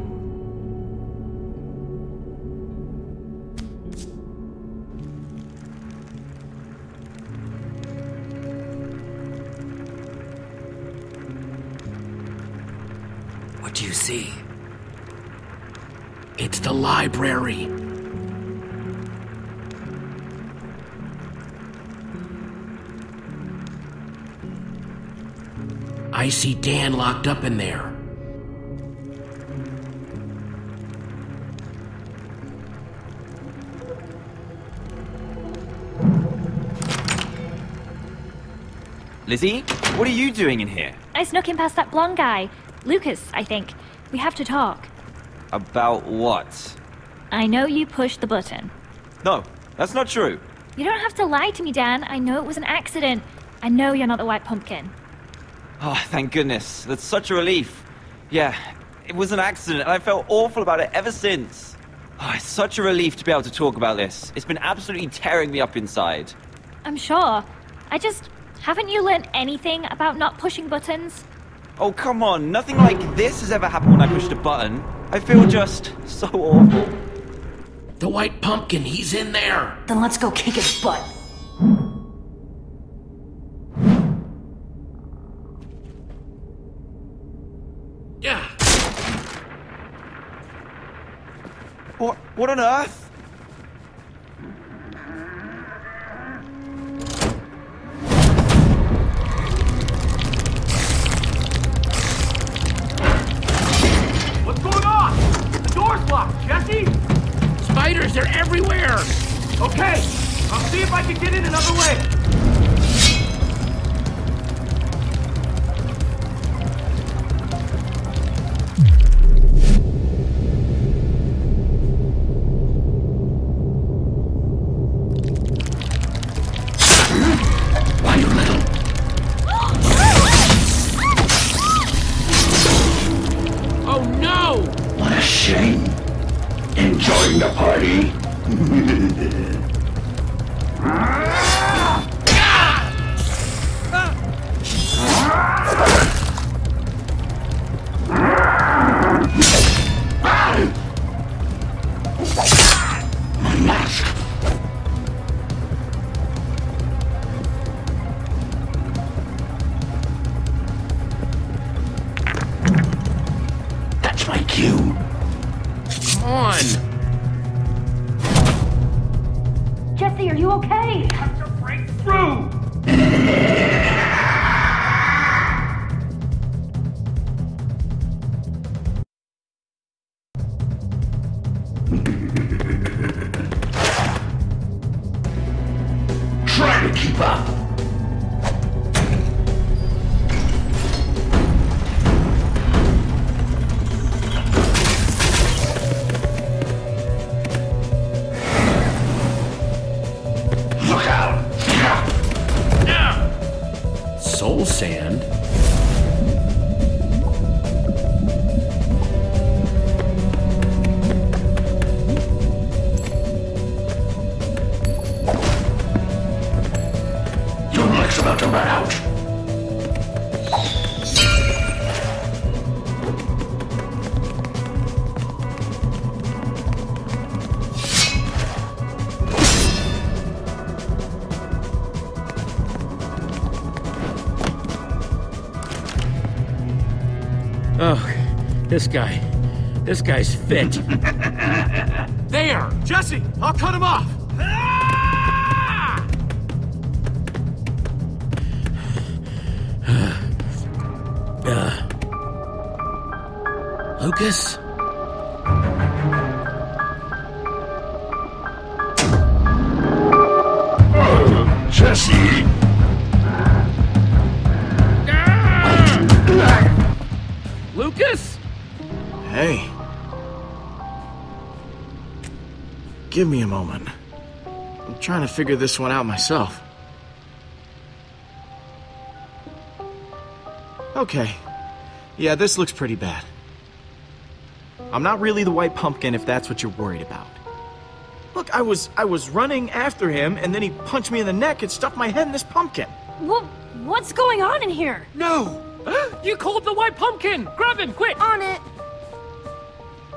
It's the library. I see Dan locked up in there. Lizzie, what are you doing in here? I snuck in past that blonde guy. Lucas, I think. We have to talk. About what? I know you pushed the button. No, that's not true. You don't have to lie to me, Dan. I know it was an accident. I know you're not the White Pumpkin. Oh, thank goodness. That's such a relief. Yeah, it was an accident, and I felt awful about it ever since. Oh, it's such a relief to be able to talk about this. It's been absolutely tearing me up inside. I'm sure. I just... Haven't you learned anything about not pushing buttons? Oh, come on. Nothing like this has ever happened when I pushed a button. I feel just so awful. The White Pumpkin, he's in there. Then let's go kick his butt. Yeah. What on earth? They're everywhere! Okay, I'll see if I can get in another way! Why you little? Oh no! What a shame! Enjoying the party? My mask. That's my cue. Come on. Are you okay? I have to break through! Try to keep up! Sand. Your luck's about to run out. Oh, this guy's fit. There, Jesse, I'll cut him off. Lucas? Oh, Jesse. Lucas? Hey. Give me a moment. I'm trying to figure this one out myself. Okay. Yeah, this looks pretty bad. I'm not really the White Pumpkin if that's what you're worried about. Look, I was running after him and then he punched me in the neck and stuffed my head in this pumpkin. What's going on in here? No! You called the White Pumpkin! Grab him, quick! On it!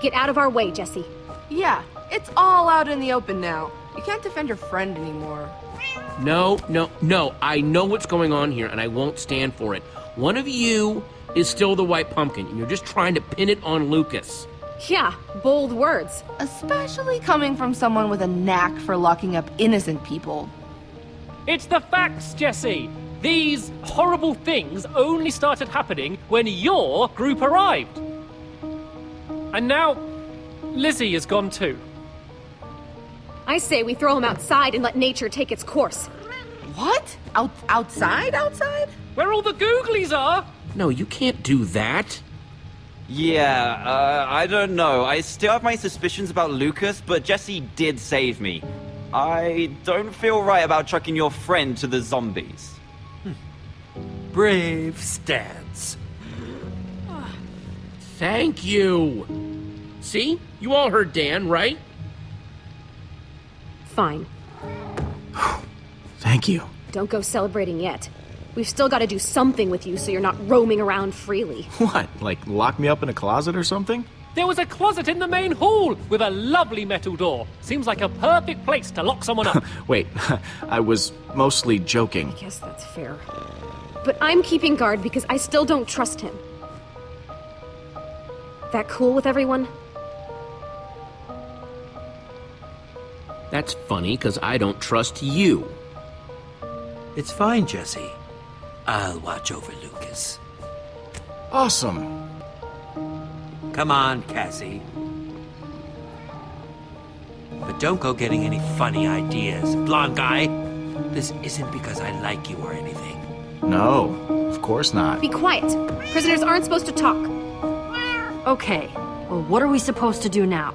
Get out of our way, Jesse. Yeah, it's all out in the open now. You can't defend your friend anymore. No. I know what's going on here, and I won't stand for it. One of you is still the White Pumpkin, and you're just trying to pin it on Lucas. Yeah, bold words. Especially coming from someone with a knack for locking up innocent people. It's the facts, Jesse! These horrible things only started happening when your group arrived. And now, Lizzie is gone too. I say we throw him outside and let nature take its course. What? Outside? Where all the googlies are? No, you can't do that. Yeah, I don't know. I still have my suspicions about Lucas, but Jesse did save me. I don't feel right about chucking your friend to the zombies. Brave stance. Thank you. See? You all heard Dan, right? Fine. Thank you. Don't go celebrating yet. We've still got to do something with you so you're not roaming around freely. What? Like lock me up in a closet or something? There was a closet in the main hall with a lovely metal door. Seems like a perfect place to lock someone up. Wait, I was mostly joking. I guess that's fair. But I'm keeping guard because I still don't trust him. That cool with everyone? That's funny, because I don't trust you. It's fine, Jesse. I'll watch over Lucas. Awesome. Come on, Cassie. But don't go getting any funny ideas, blonde guy. This isn't because I like you or anything. No, of course not. Be quiet. Prisoners aren't supposed to talk. Okay, well, what are we supposed to do now?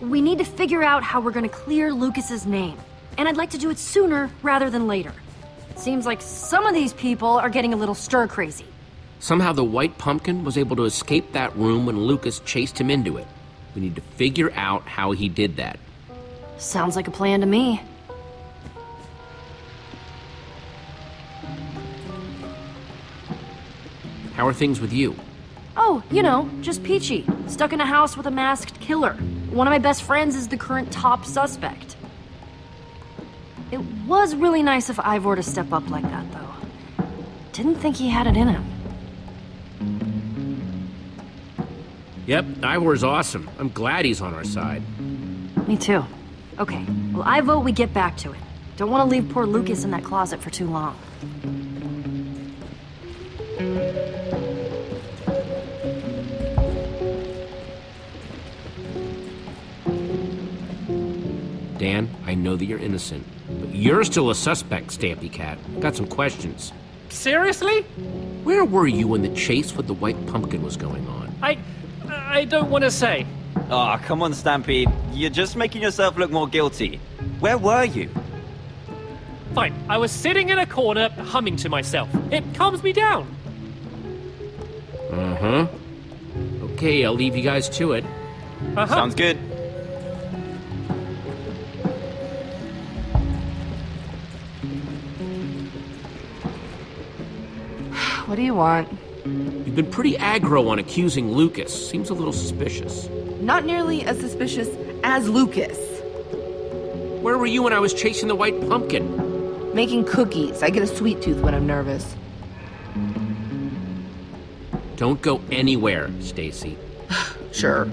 We need to figure out how we're gonna clear Lucas's name. And I'd like to do it sooner rather than later. It seems like some of these people are getting a little stir-crazy. Somehow the White Pumpkin was able to escape that room when Lucas chased him into it. We need to figure out how he did that. Sounds like a plan to me. How are things with you? Oh, you know, just peachy. Stuck in a house with a masked killer. One of my best friends is the current top suspect. It was really nice of Ivor to step up like that, though. Didn't think he had it in him. Yep, Ivor's awesome. I'm glad he's on our side. Me too. Okay, well, I vote we get back to it. Don't want to leave poor Lucas in that closet for too long. Dan, I know that you're innocent, but you're still a suspect, Stampy Cat. Got some questions. Seriously? Where were you when the chase with the White Pumpkin was going on? I don't want to say. Aw, come on, Stampy. You're just making yourself look more guilty. Where were you? Fine. I was sitting in a corner, humming to myself. It calms me down. Uh-huh. Okay, I'll leave you guys to it. Uh-huh. Sounds good. What do you want? You've been pretty aggro on accusing Lucas. Seems a little suspicious. Not nearly as suspicious as Lucas. Where were you when I was chasing the White Pumpkin? Making cookies. I get a sweet tooth when I'm nervous. Don't go anywhere, Stacy. Sure.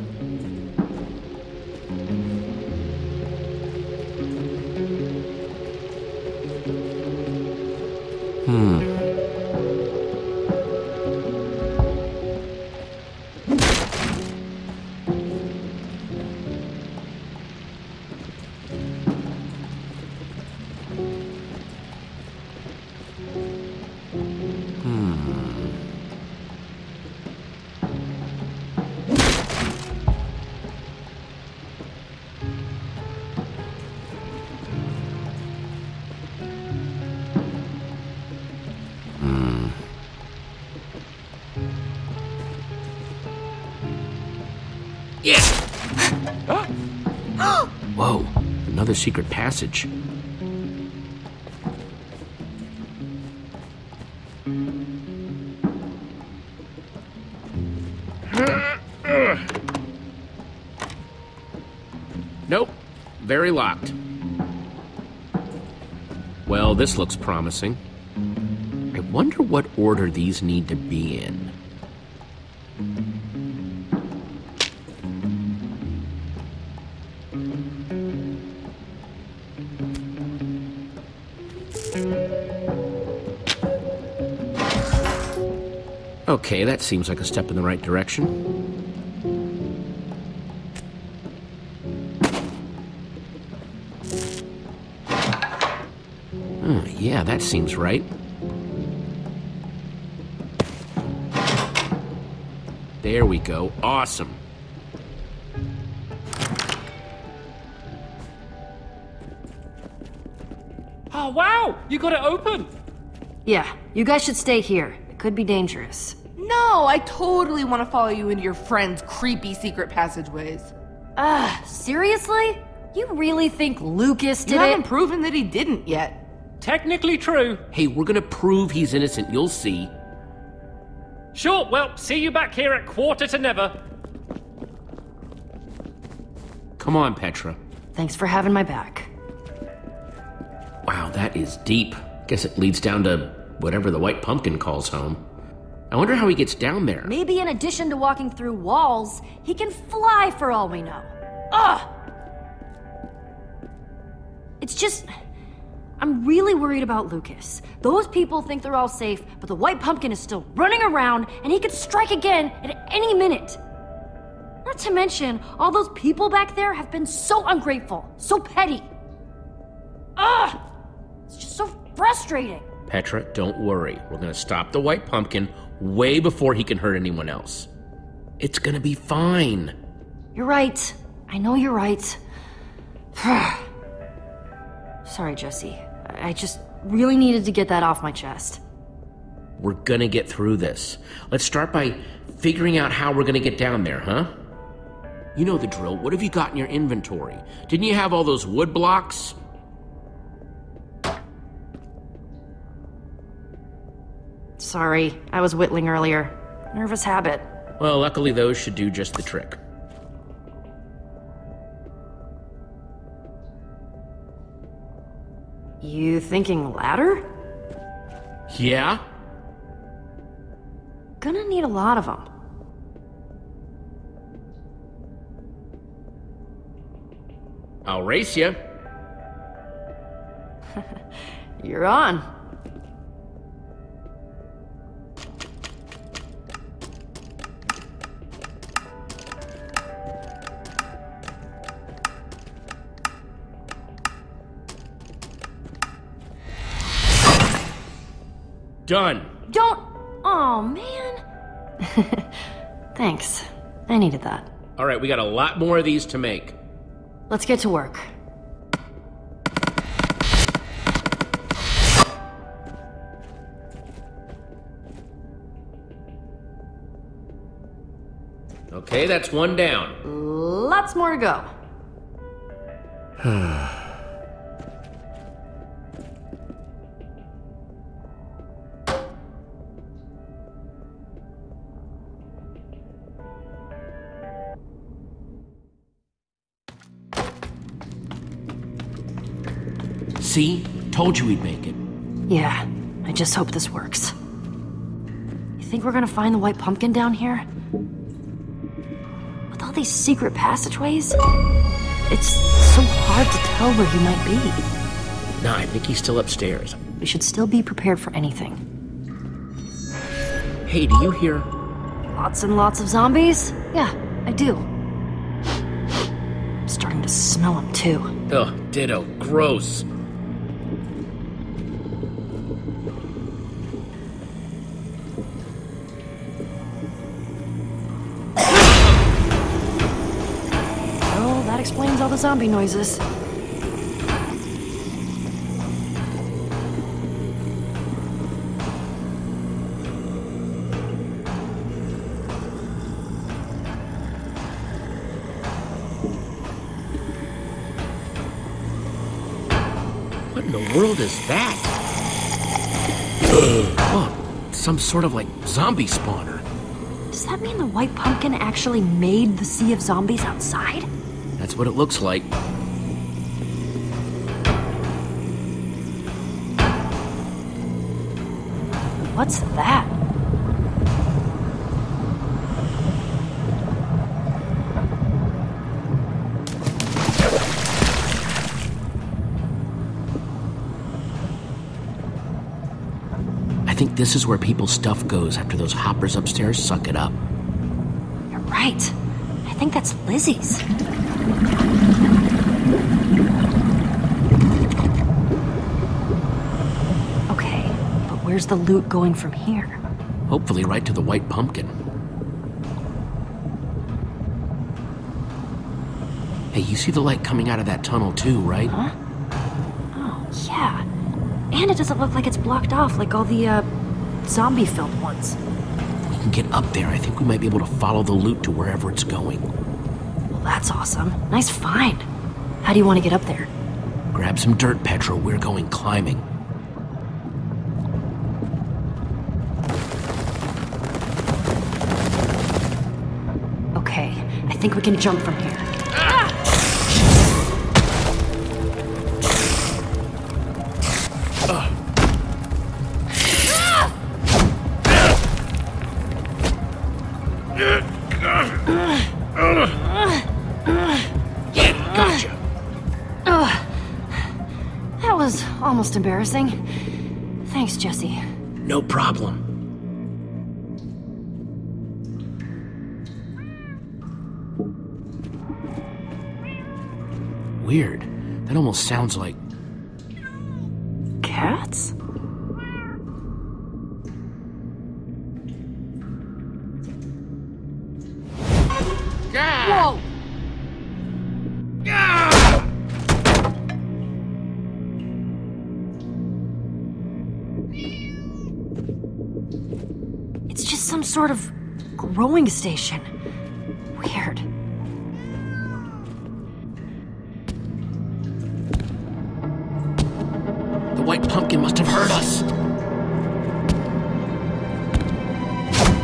Secret passage. Nope, very locked. Well, this looks promising. I wonder what order these need to be in. Okay, that seems like a step in the right direction. Yeah, that seems right. There we go. Awesome. Oh, wow! You got it open! Yeah, you guys should stay here. It could be dangerous. No, I totally want to follow you into your friend's creepy secret passageways. Seriously? You really think Lucas did it? You haven't proven that he didn't yet. Technically true. Hey, we're gonna prove he's innocent, you'll see. Sure, well, see you back here at 8:45. Come on, Petra. Thanks for having my back. Wow, that is deep. Guess it leads down to whatever the White Pumpkin calls home. I wonder how he gets down there. Maybe in addition to walking through walls, he can fly for all we know. Ugh! It's just, I'm really worried about Lucas. Those people think they're all safe, but the White Pumpkin is still running around, and he could strike again at any minute. Not to mention, all those people back there have been so ungrateful, so petty. Ugh! It's just so frustrating. Petra, don't worry. We're gonna stop the White Pumpkin way before he can hurt anyone else. It's gonna be fine. You're right. I know you're right. Sorry, Jesse. I just really needed to get that off my chest. We're gonna get through this. Let's start by figuring out how we're gonna get down there, huh? You know the drill. What have you got in your inventory? Didn't you have all those wood blocks? Sorry, I was whittling earlier. Nervous habit. Well, luckily those should do just the trick. You thinking ladder? Yeah. Gonna need a lot of them. I'll race you. You're on. Done. Don't. Oh, man. Thanks. I needed that. All right, we got a lot more of these to make. Let's get to work. Okay, that's one down. Lots more to go. See? Told you we'd make it. Yeah, I just hope this works. You think we're gonna find the White Pumpkin down here? With all these secret passageways? It's so hard to tell where he might be. Nah, I think he's still upstairs. We should still be prepared for anything. Hey, do you hear? Lots and lots of zombies? Yeah, I do. I'm starting to smell them too. Ugh, ditto. Gross. Explains all the zombie noises. What in the world is that? Oh, some sort of like zombie spawner. Does that mean the White Pumpkin actually made the sea of zombies outside? That's what it looks like. What's that? I think this is where people's stuff goes after those hoppers upstairs suck it up. You're right. I think that's Lizzie's. where's the loot going from here? Hopefully right to the White Pumpkin. Hey, you see the light coming out of that tunnel too, right? Huh? Oh, yeah. And it doesn't look like it's blocked off like all the, zombie-filled ones. We can get up there. I think we might be able to follow the loot to wherever it's going. Well, that's awesome. Nice find. How do you want to get up there? Grab some dirt, Petra. We're going climbing. Okay, I think we can jump from here. Almost embarrassing. Thanks, Jesse. No problem. Weird. That almost sounds like... cats? Whoa! Sort of growing station. Weird. The White Pumpkin must have heard us.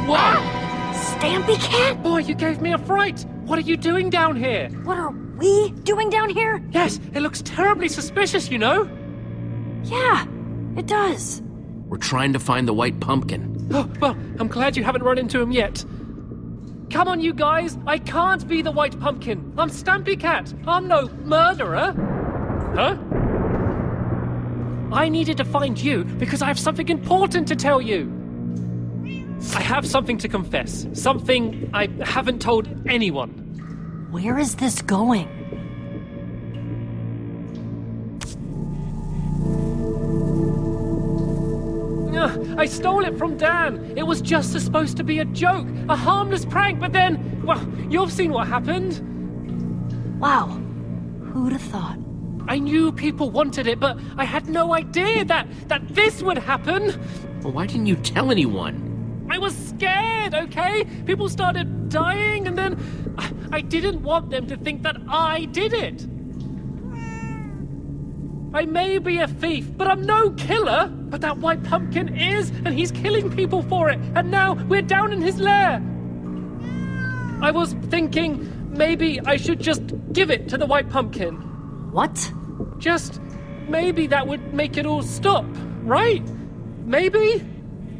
Whoa! Ah! Stampy Cat? Boy, you gave me a fright. What are you doing down here? What are we doing down here? Yes, it looks terribly suspicious, you know. Yeah, it does. We're trying to find the White Pumpkin. Oh, well, I'm glad you haven't run into him yet. Come on, you guys. I can't be the White Pumpkin. I'm Stampy Cat. I'm no murderer. Huh? I needed to find you because I have something important to tell you. I have something to confess. Something I haven't told anyone. Where is this going? I stole it from Dan. It was just supposed to be a joke, a harmless prank, but then, well, you've seen what happened. Wow, who'd have thought? I knew people wanted it, but I had no idea that this would happen. Well, why didn't you tell anyone? I was scared, okay? People started dying, and then I didn't want them to think that I did it. I may be a thief, but I'm no killer. But that White Pumpkin is, and he's killing people for it. And now we're down in his lair. I was thinking maybe I should just give it to the White Pumpkin. What? Just maybe that would make it all stop, right? Maybe?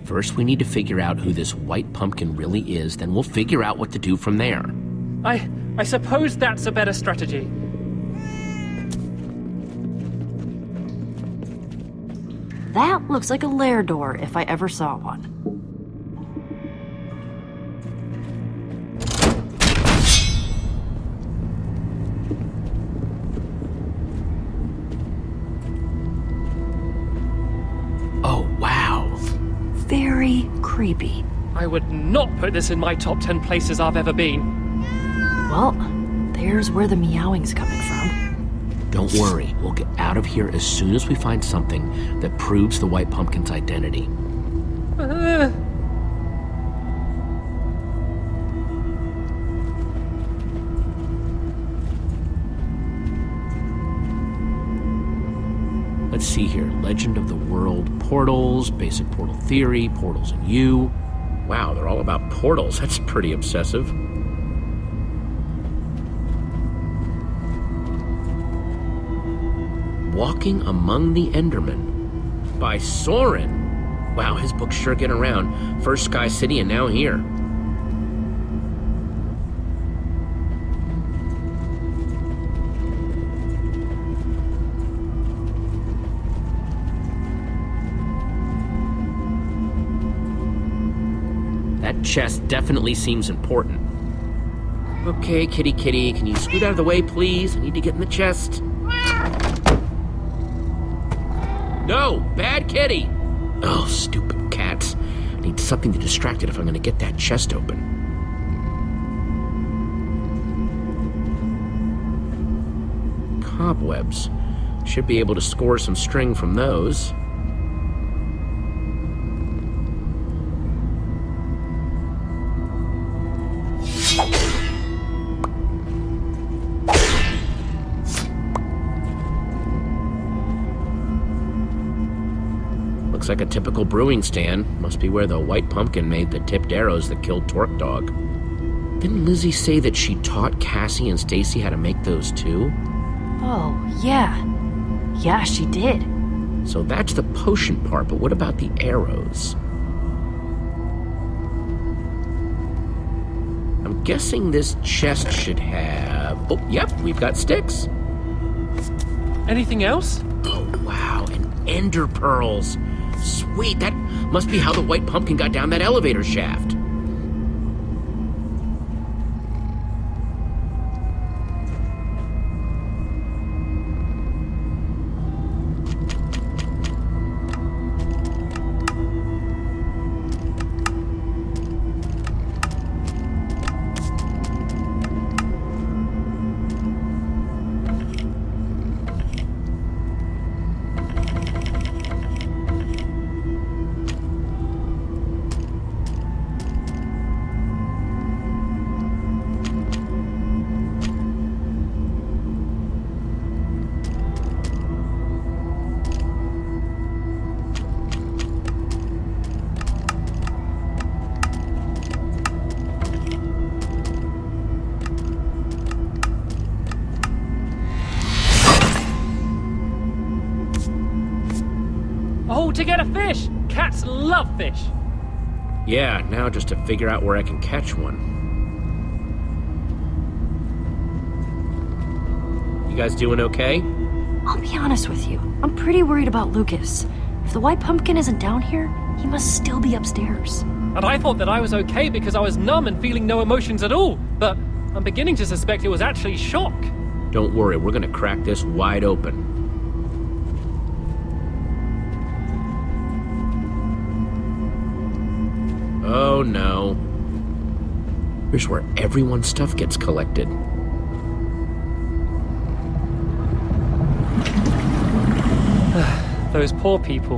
First, we need to figure out who this White Pumpkin really is. Then we'll figure out what to do from there. I suppose that's a better strategy. That looks like a lair door, if I ever saw one. Oh, wow. Very creepy. I would not put this in my top 10 places I've ever been. Well, there's where the meowing's coming from. Don't worry, we'll get out of here as soon as we find something that proves the White Pumpkin's identity. Let's see here. Legend of the World Portals, Basic Portal Theory, Portals and You. Wow, they're all about portals. That's pretty obsessive. Walking Among the Endermen by Soren. Wow, his books sure get around. First Sky City and now here. That chest definitely seems important. Okay, kitty kitty, can you scoot out of the way, please? I need to get in the chest. No! Bad kitty! Oh, stupid cats. I need something to distract it if I'm gonna get that chest open. Cobwebs. Should be able to score some string from those. Looks like a typical brewing stand. Must be where the White Pumpkin made the tipped arrows that killed Torque Dog. Didn't Lizzie say that she taught Cassie and Stacy how to make those too? Oh, yeah. Yeah, she did. So that's the potion part, but what about the arrows? I'm guessing this chest should have... Oh, yep, we've got sticks. Anything else? Oh, wow, and ender pearls. Sweet, that must be how the White Pumpkin got down that elevator shaft. To get a fish! Cats love fish! Yeah, now just to figure out where I can catch one. You guys doing okay? I'll be honest with you. I'm pretty worried about Lucas. If the White Pumpkin isn't down here, he must still be upstairs. And I thought that I was okay because I was numb and feeling no emotions at all, but I'm beginning to suspect it was actually shock. Don't worry, we're gonna crack this wide open. Oh no. Here's where everyone's stuff gets collected. Those poor people.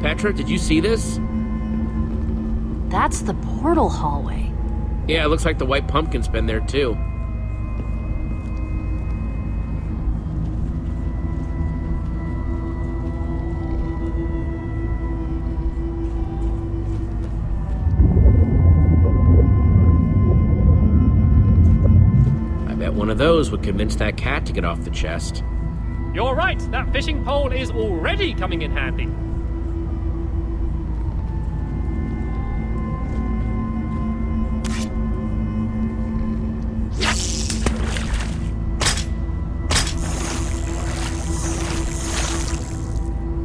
Patrick, did you see this? That's the portal hallway. Yeah, it looks like the White Pumpkin's been there too. One of those would convince that cat to get off the chest. You're right, that fishing pole is already coming in handy.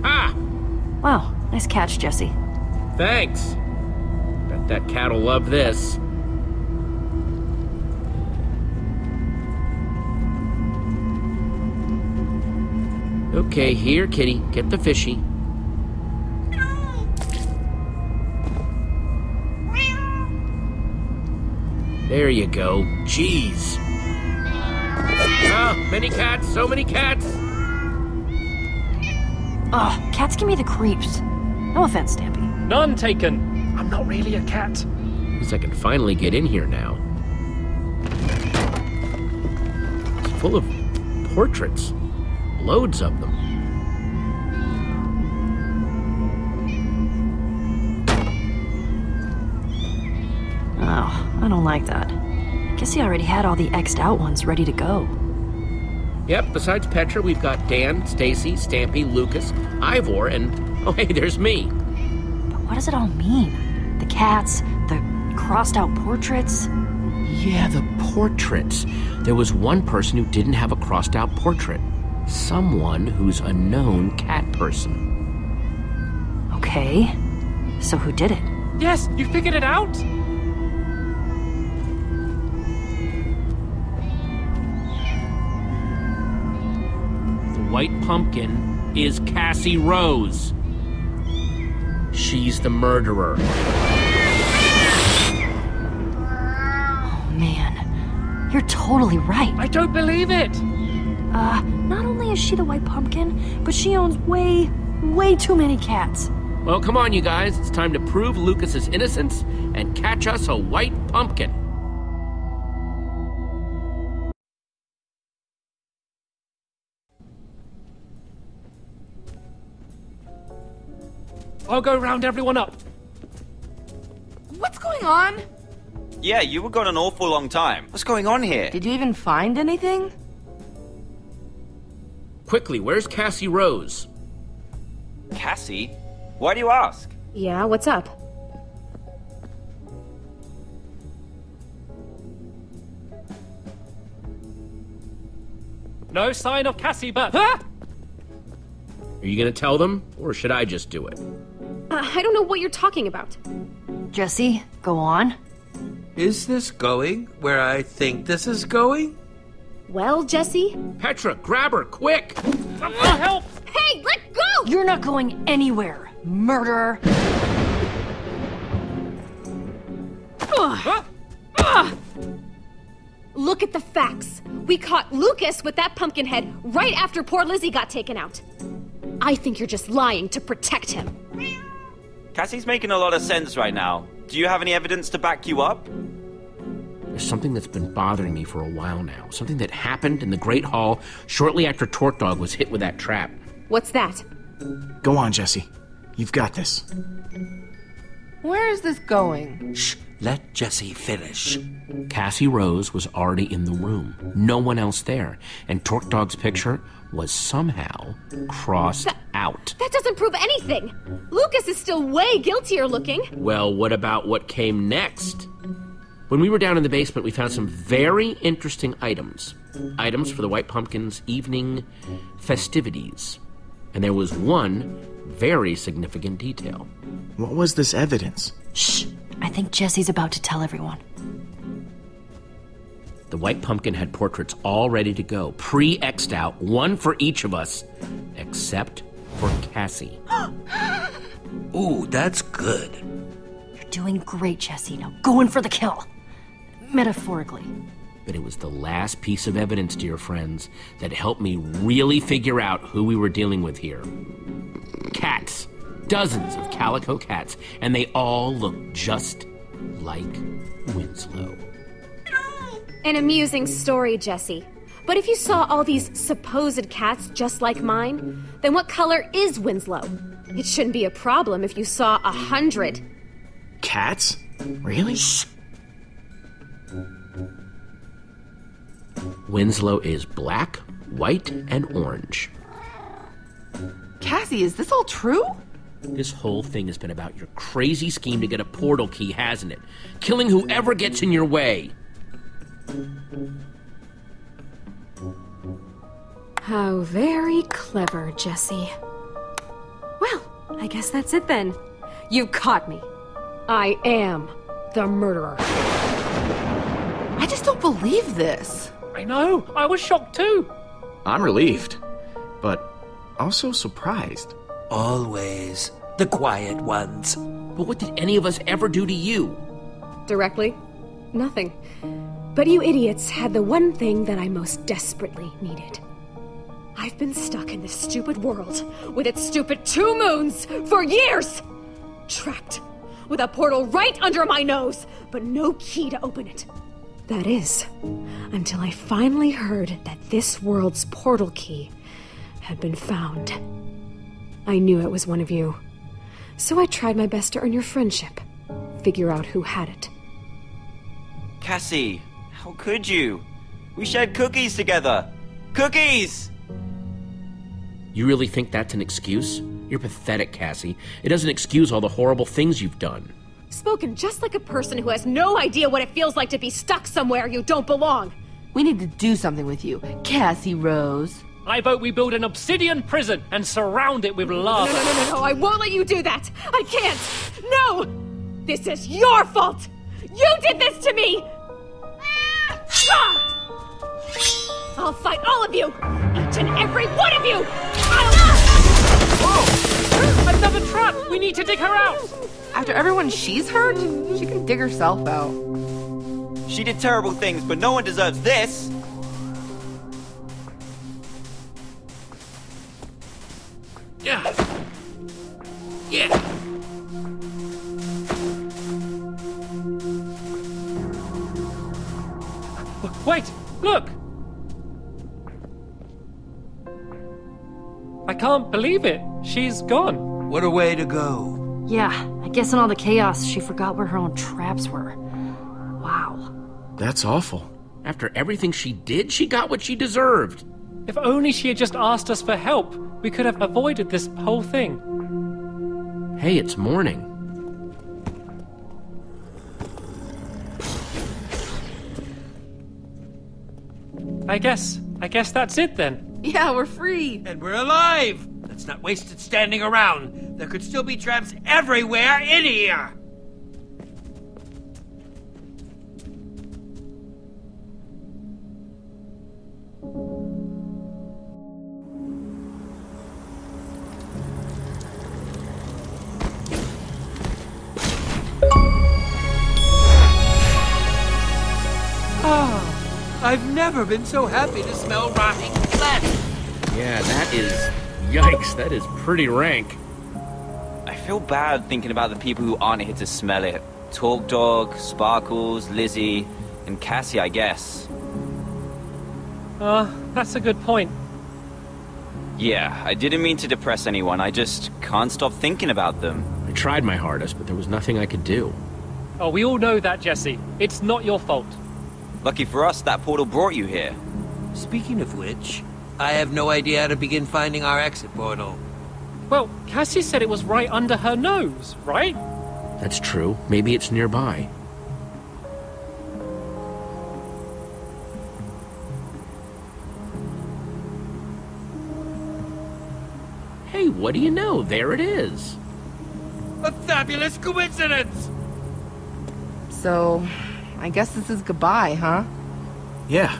Ah! Wow, nice catch, Jesse. Thanks. Bet that cat'll love this. Okay, here, kitty. Get the fishy. There you go. Jeez. Ah, many cats. So many cats. Ugh, cats give me the creeps. No offense, Stampy. None taken. I'm not really a cat. At least I can finally get in here now. It's full of portraits. Loads of them. Oh, I don't like that. Guess he already had all the X'd out ones ready to go. Yep, besides Petra, we've got Dan, Stacy, Stampy, Lucas, Ivor, and... Oh, hey, there's me. But what does it all mean? The cats, the crossed-out portraits... Yeah, the portraits. There was one person who didn't have a crossed-out portrait. Someone who's a known cat person. Okay, so who did it? Yes, you figured it out? White Pumpkin is Cassie Rose. She's the murderer. Oh, man. You're totally right. I don't believe it. Not only is she the White Pumpkin, but she owns way too many cats. Well, come on, you guys. It's time to prove Lucas's innocence and catch us a White Pumpkin. I'll go round everyone up. What's going on? Yeah, you were gone an awful long time. What's going on here? Did you even find anything? Quickly, where's Cassie Rose? Cassie? Why do you ask? Yeah, what's up? No sign of Cassie, but... Ah! Are you gonna tell them, or should I just do it? I don't know what you're talking about. Jesse, go on. Is this going where I think this is going? Well, Jesse? Petra, grab her, quick! Help! Hey, let go! You're not going anywhere, murderer! Look at the facts. We caught Lucas with that pumpkin head right after poor Lizzie got taken out. I think you're just lying to protect him. Cassie's making a lot of sense right now. Do you have any evidence to back you up? There's something that's been bothering me for a while now. Something that happened in the Great Hall shortly after Torque Dog was hit with that trap. What's that? Go on, Jesse. You've got this. Where is this going? Shh. Let Jesse finish. Cassie Rose was already in the room. No one else there. And Torque Dog's picture was somehow crossed out. That doesn't prove anything. Lucas is still way guiltier looking. Well, what about what came next? When we were down in the basement, we found some very interesting items. Items for the White Pumpkin's evening festivities. And there was one very significant detail. What was this evidence? Shh. I think Jesse's about to tell everyone. The White Pumpkin had portraits all ready to go, pre-X'd out, one for each of us, except for Cassie. Ooh, that's good. You're doing great, Jesse. Now go in for the kill. Metaphorically. But it was the last piece of evidence, dear friends, that helped me really figure out who we were dealing with here. Cats. Dozens of calico cats, and they all look just like Winslow. An amusing story, Jesse. But if you saw all these supposed cats just like mine, then what color is Winslow? It shouldn't be a problem if you saw 100. Cats? Really? Shh. Winslow is black, white, and orange. Cassie, is this all true? This whole thing has been about your crazy scheme to get a portal key, hasn't it? Killing whoever gets in your way. How very clever, Jesse. Well, I guess that's it then. You caught me. I am the murderer. I just don't believe this. I know. I was shocked too. I'm relieved, but also surprised. Always the quiet ones. But what did any of us ever do to you? Directly? Nothing. But you idiots had the one thing that I most desperately needed. I've been stuck in this stupid world with its stupid 2 moons for years! Trapped with a portal right under my nose, but no key to open it. That is, until I finally heard that this world's portal key had been found. I knew it was one of you, so I tried my best to earn your friendship, figure out who had it. Cassie, how could you? We shared cookies together. Cookies! You really think that's an excuse? You're pathetic, Cassie. It doesn't excuse all the horrible things you've done. Spoken just like a person who has no idea what it feels like to be stuck somewhere you don't belong. We need to do something with you, Cassie Rose. I vote we build an obsidian prison and surround it with lava. No, I won't let you do that. I can't. No! This is your fault! You did this to me! I'll fight all of you! Each and every one of you! Whoa! Another trap! We need to dig her out! After everyone she's hurt, she can dig herself out. She did terrible things, but no one deserves this! Yeah. Yeah. Wait! Look! I can't believe it. She's gone. What a way to go. Yeah, I guess in all the chaos, she forgot where her own traps were. Wow. That's awful. After everything she did, she got what she deserved. If only she had just asked us for help, we could have avoided this whole thing. Hey, it's morning. I guess that's it then. Yeah, we're free. And we're alive. Let's not waste it standing around. There could still be traps everywhere in here. I've never been so happy to smell rotting flesh. Yeah, that is... Yikes, that is pretty rank. I feel bad thinking about the people who aren't here to smell it. Torque Dog, Sparkles, Lizzie, and Cassie, I guess. That's a good point. Yeah, I didn't mean to depress anyone. I just can't stop thinking about them. I tried my hardest, but there was nothing I could do. Oh, we all know that, Jesse. It's not your fault. Lucky for us, that portal brought you here. Speaking of which, I have no idea how to begin finding our exit portal. Well, Cassie said it was right under her nose, right? That's true. Maybe it's nearby. Hey, what do you know? There it is. A fabulous coincidence! So... I guess this is goodbye, huh? Yeah.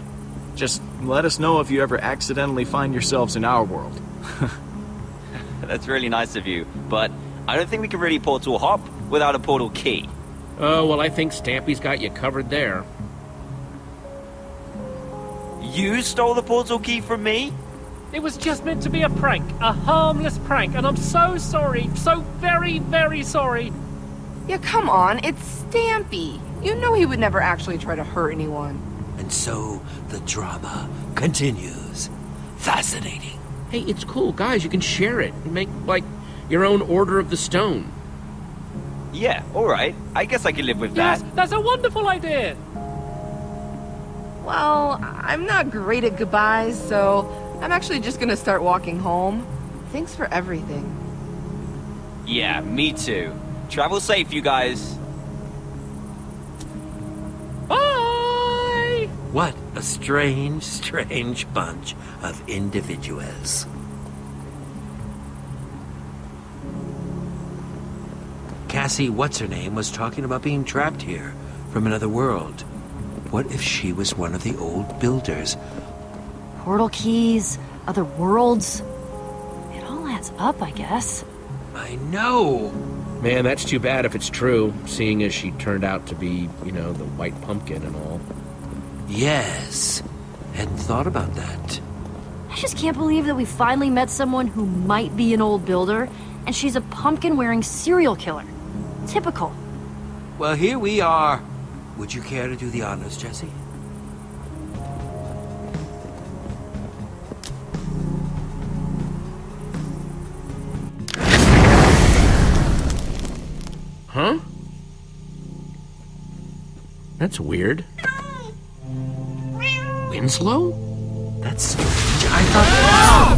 Just let us know if you ever accidentally find yourselves in our world. That's really nice of you, but I don't think we can really portal hop without a portal key. Oh, well, I think Stampy's got you covered there. You stole the portal key from me? It was just meant to be a prank, a harmless prank, and I'm so sorry, so very, very sorry. Yeah, come on, it's Stampy. You know he would never actually try to hurt anyone. And so, the drama continues. Fascinating. Hey, it's cool. Guys, you can share it. Make, like, your own Order of the Stone. Yeah, alright. I guess I can live with that. Yes, that's a wonderful idea! Well, I'm not great at goodbyes, so I'm actually just gonna start walking home. Thanks for everything. Yeah, me too. Travel safe, you guys. What a strange, strange bunch of individuals. Cassie, what's-her-name, was talking about being trapped here from another world. What if she was one of the old builders? Portal keys, other worlds... It all adds up, I guess. I know! Man, that's too bad if it's true, seeing as she turned out to be, you know, the White Pumpkin and all. Yes, hadn't thought about that. I just can't believe that we finally met someone who might be an old builder, and she's a pumpkin-wearing serial killer. Typical. Well, here we are. Would you care to do the honors, Jesse? Huh? That's weird. Winslow? That's strange. I thought...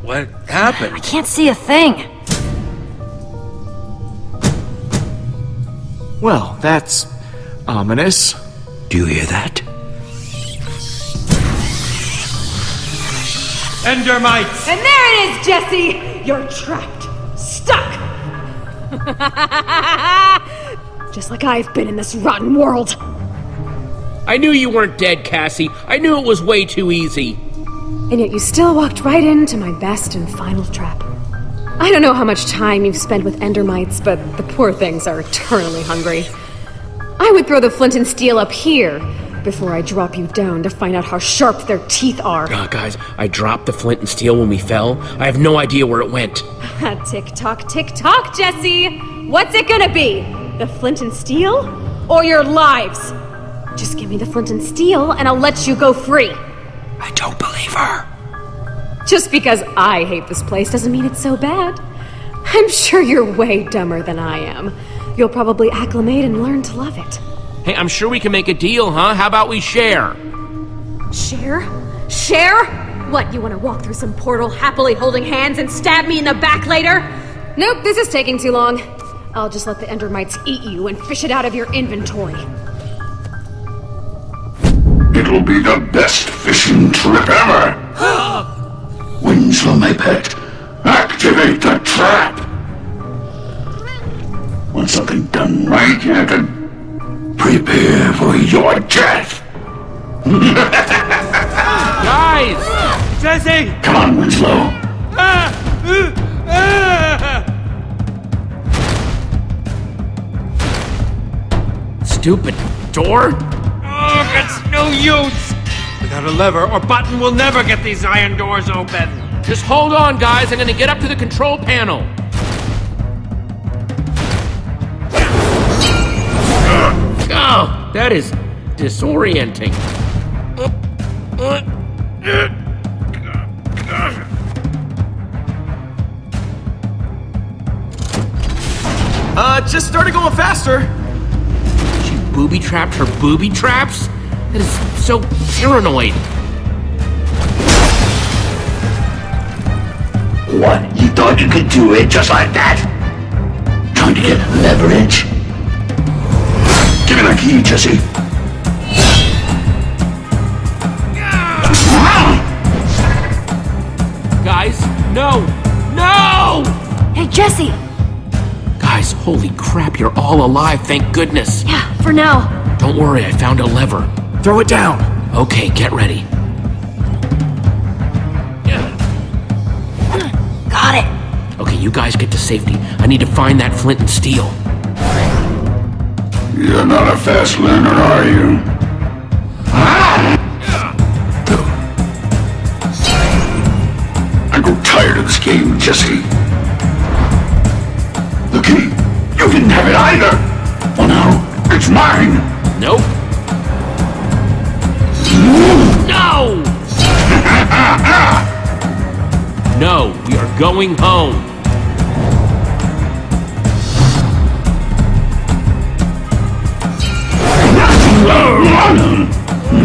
What happened? I can't see a thing. Well, that's... ominous. Do you hear that? Endermites! And there it is, Jesse! You're trapped. Stuck! Just like I've been in this rotten world. I knew you weren't dead, Cassie. I knew it was way too easy. And yet you still walked right into my best and final trap. I don't know how much time you've spent with Endermites, but the poor things are eternally hungry. I would throw the flint and steel up here before I drop you down to find out how sharp their teeth are. God, guys, I dropped the flint and steel when we fell. I have no idea where it went. Tick-tock, tick-tock, Jesse! What's it gonna be? The flint and steel? Or your lives? Just give me the flint and steel, and I'll let you go free. I don't believe her. Just because I hate this place doesn't mean it's so bad. I'm sure you're way dumber than I am. You'll probably acclimate and learn to love it. Hey, I'm sure we can make a deal, huh? How about we share? Share? Share? What, you want to walk through some portal happily holding hands and stab me in the back later? Nope, this is taking too long. I'll just let the Endermites eat you and fish it out of your inventory. It'll be the best fishing trip ever! Winslow, my pet, activate the trap! Want something done right, you have to prepare for your death! Guys! Jesse! Come on, Winslow! Stupid door? It's no use! Without a lever or button, we'll never get these iron doors open. Just hold on, guys. I'm gonna get up to the control panel. Oh, that is disorienting. Just started going faster. She booby-trapped her booby traps? That is so paranoid. What? You thought you could do it just like that? Trying to get leverage? Give me that key, Jesse. Guys, no! No! Hey, Jesse! Guys, holy crap, you're all alive, thank goodness. Yeah, for now. Don't worry, I found a lever. Throw it down! Okay, get ready. Got it! Okay, you guys get to safety. I need to find that flint and steel. You're not a fast learner, are you? I grow tired of this game, Jesse. The key! You didn't have it either! Well, now, it's mine! Nope. No! No, we are going home.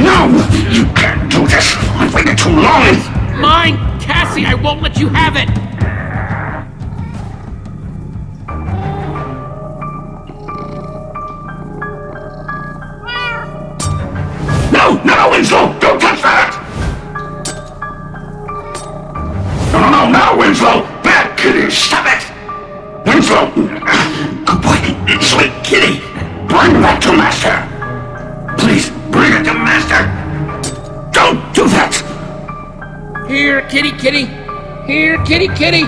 No! You can't do this! I've waited too long! It's mine, Cassie! I won't let you have it! Winslow, don't touch that! No, no, no, now, Winslow! Bad kitty, stop it! Winslow! Good boy, sweet kitty! Bring that to Master! Please, bring it to Master! Don't do that! Here, kitty, kitty! Here, kitty, kitty!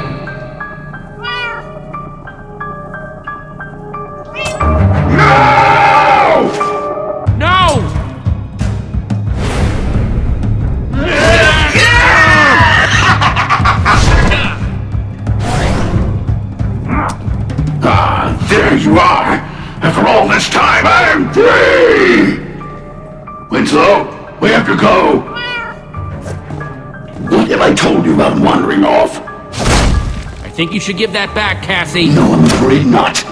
I think you should give that back, Cassie. No, I'm afraid not.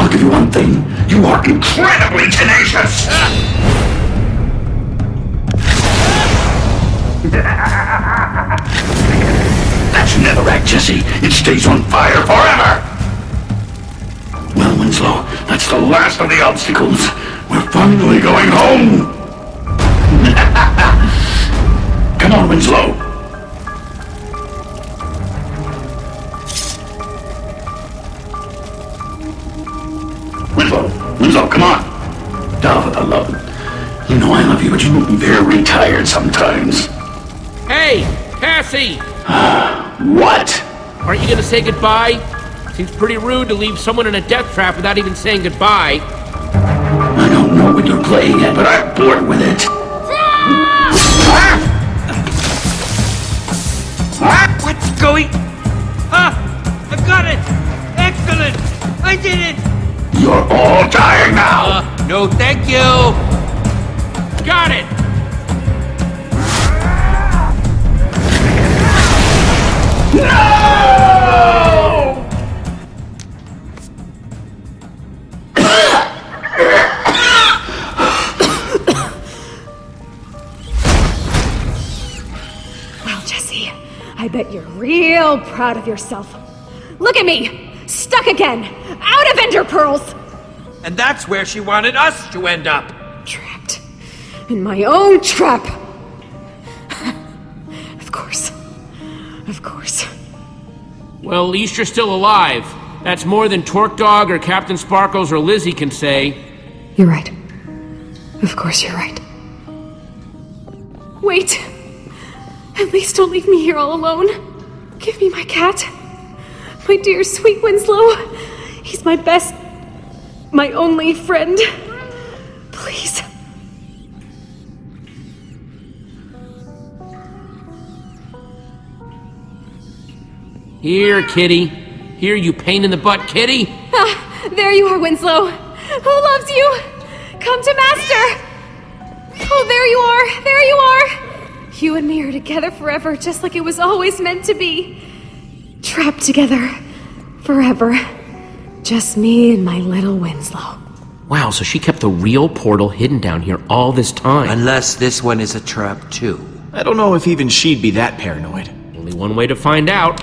I'll give you one thing. You are incredibly tenacious. That's never act, Jesse. It stays on fire forever! Well, Winslow, that's the last of the obstacles. We're finally going home! Come on, Winslow! Winslow, come on! Dove, I love you. You know I love you, but you look very tired sometimes. Hey, Cassie! What? Aren't you gonna say goodbye? Seems pretty rude to leave someone in a death trap without even saying goodbye. I don't know what you're playing at, but I'm bored with it. What's going? I got it! Excellent! I did it! You're all dying now! No, thank you! Got it! No! Well, Jesse, I bet you're real proud of yourself. Look at me! Stuck again! Out of Ender Pearls! And that's where she wanted us to end up! Trapped. In my own trap! Of course. Of course. Well, at least you're still alive. That's more than Torque Dog or Captain Sparkles or Lizzie can say. You're right. Of course you're right. Wait. At least don't leave me here all alone. Give me my cat. My dear, sweet Winslow. He's my best... my only friend. Please. Here, kitty. Here, you pain in the butt, kitty. Ah, there you are, Winslow. Who loves you? Come to Master. Oh, there you are. There you are. You and me are together forever, just like it was always meant to be. Trapped together. Forever. Just me and my little Winslow. Wow, so she kept the real portal hidden down here all this time. Unless this one is a trap, too. I don't know if even she'd be that paranoid. Only one way to find out.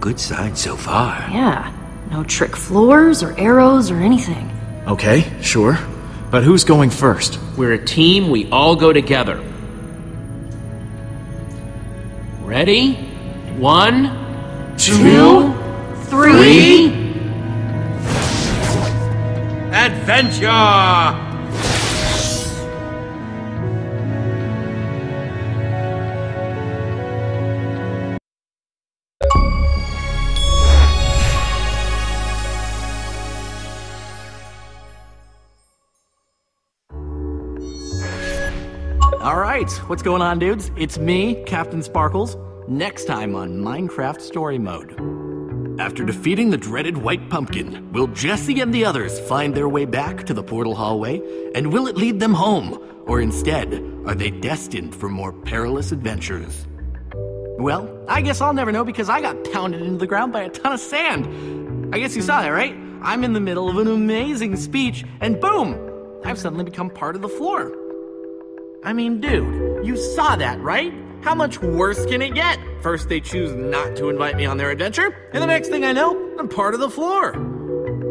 Good sign so far. Yeah. No trick floors or arrows or anything. Okay, sure. But who's going first? We're a team. We all go together. Ready? 1, 2, 3... Adventure! What's going on, dudes? It's me, Captain Sparkles, next time on Minecraft Story Mode. After defeating the dreaded White Pumpkin, will Jesse and the others find their way back to the portal hallway? And will it lead them home? Or instead, are they destined for more perilous adventures? Well, I guess I'll never know because I got pounded into the ground by a ton of sand. I guess you saw that, right? I'm in the middle of an amazing speech, and boom! I've suddenly become part of the floor. I mean, dude, you saw that, right? How much worse can it get? First, they choose not to invite me on their adventure, and the next thing I know, I'm part of the floor.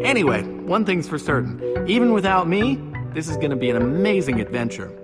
Anyway, one thing's for certain. Even without me, this is gonna be an amazing adventure.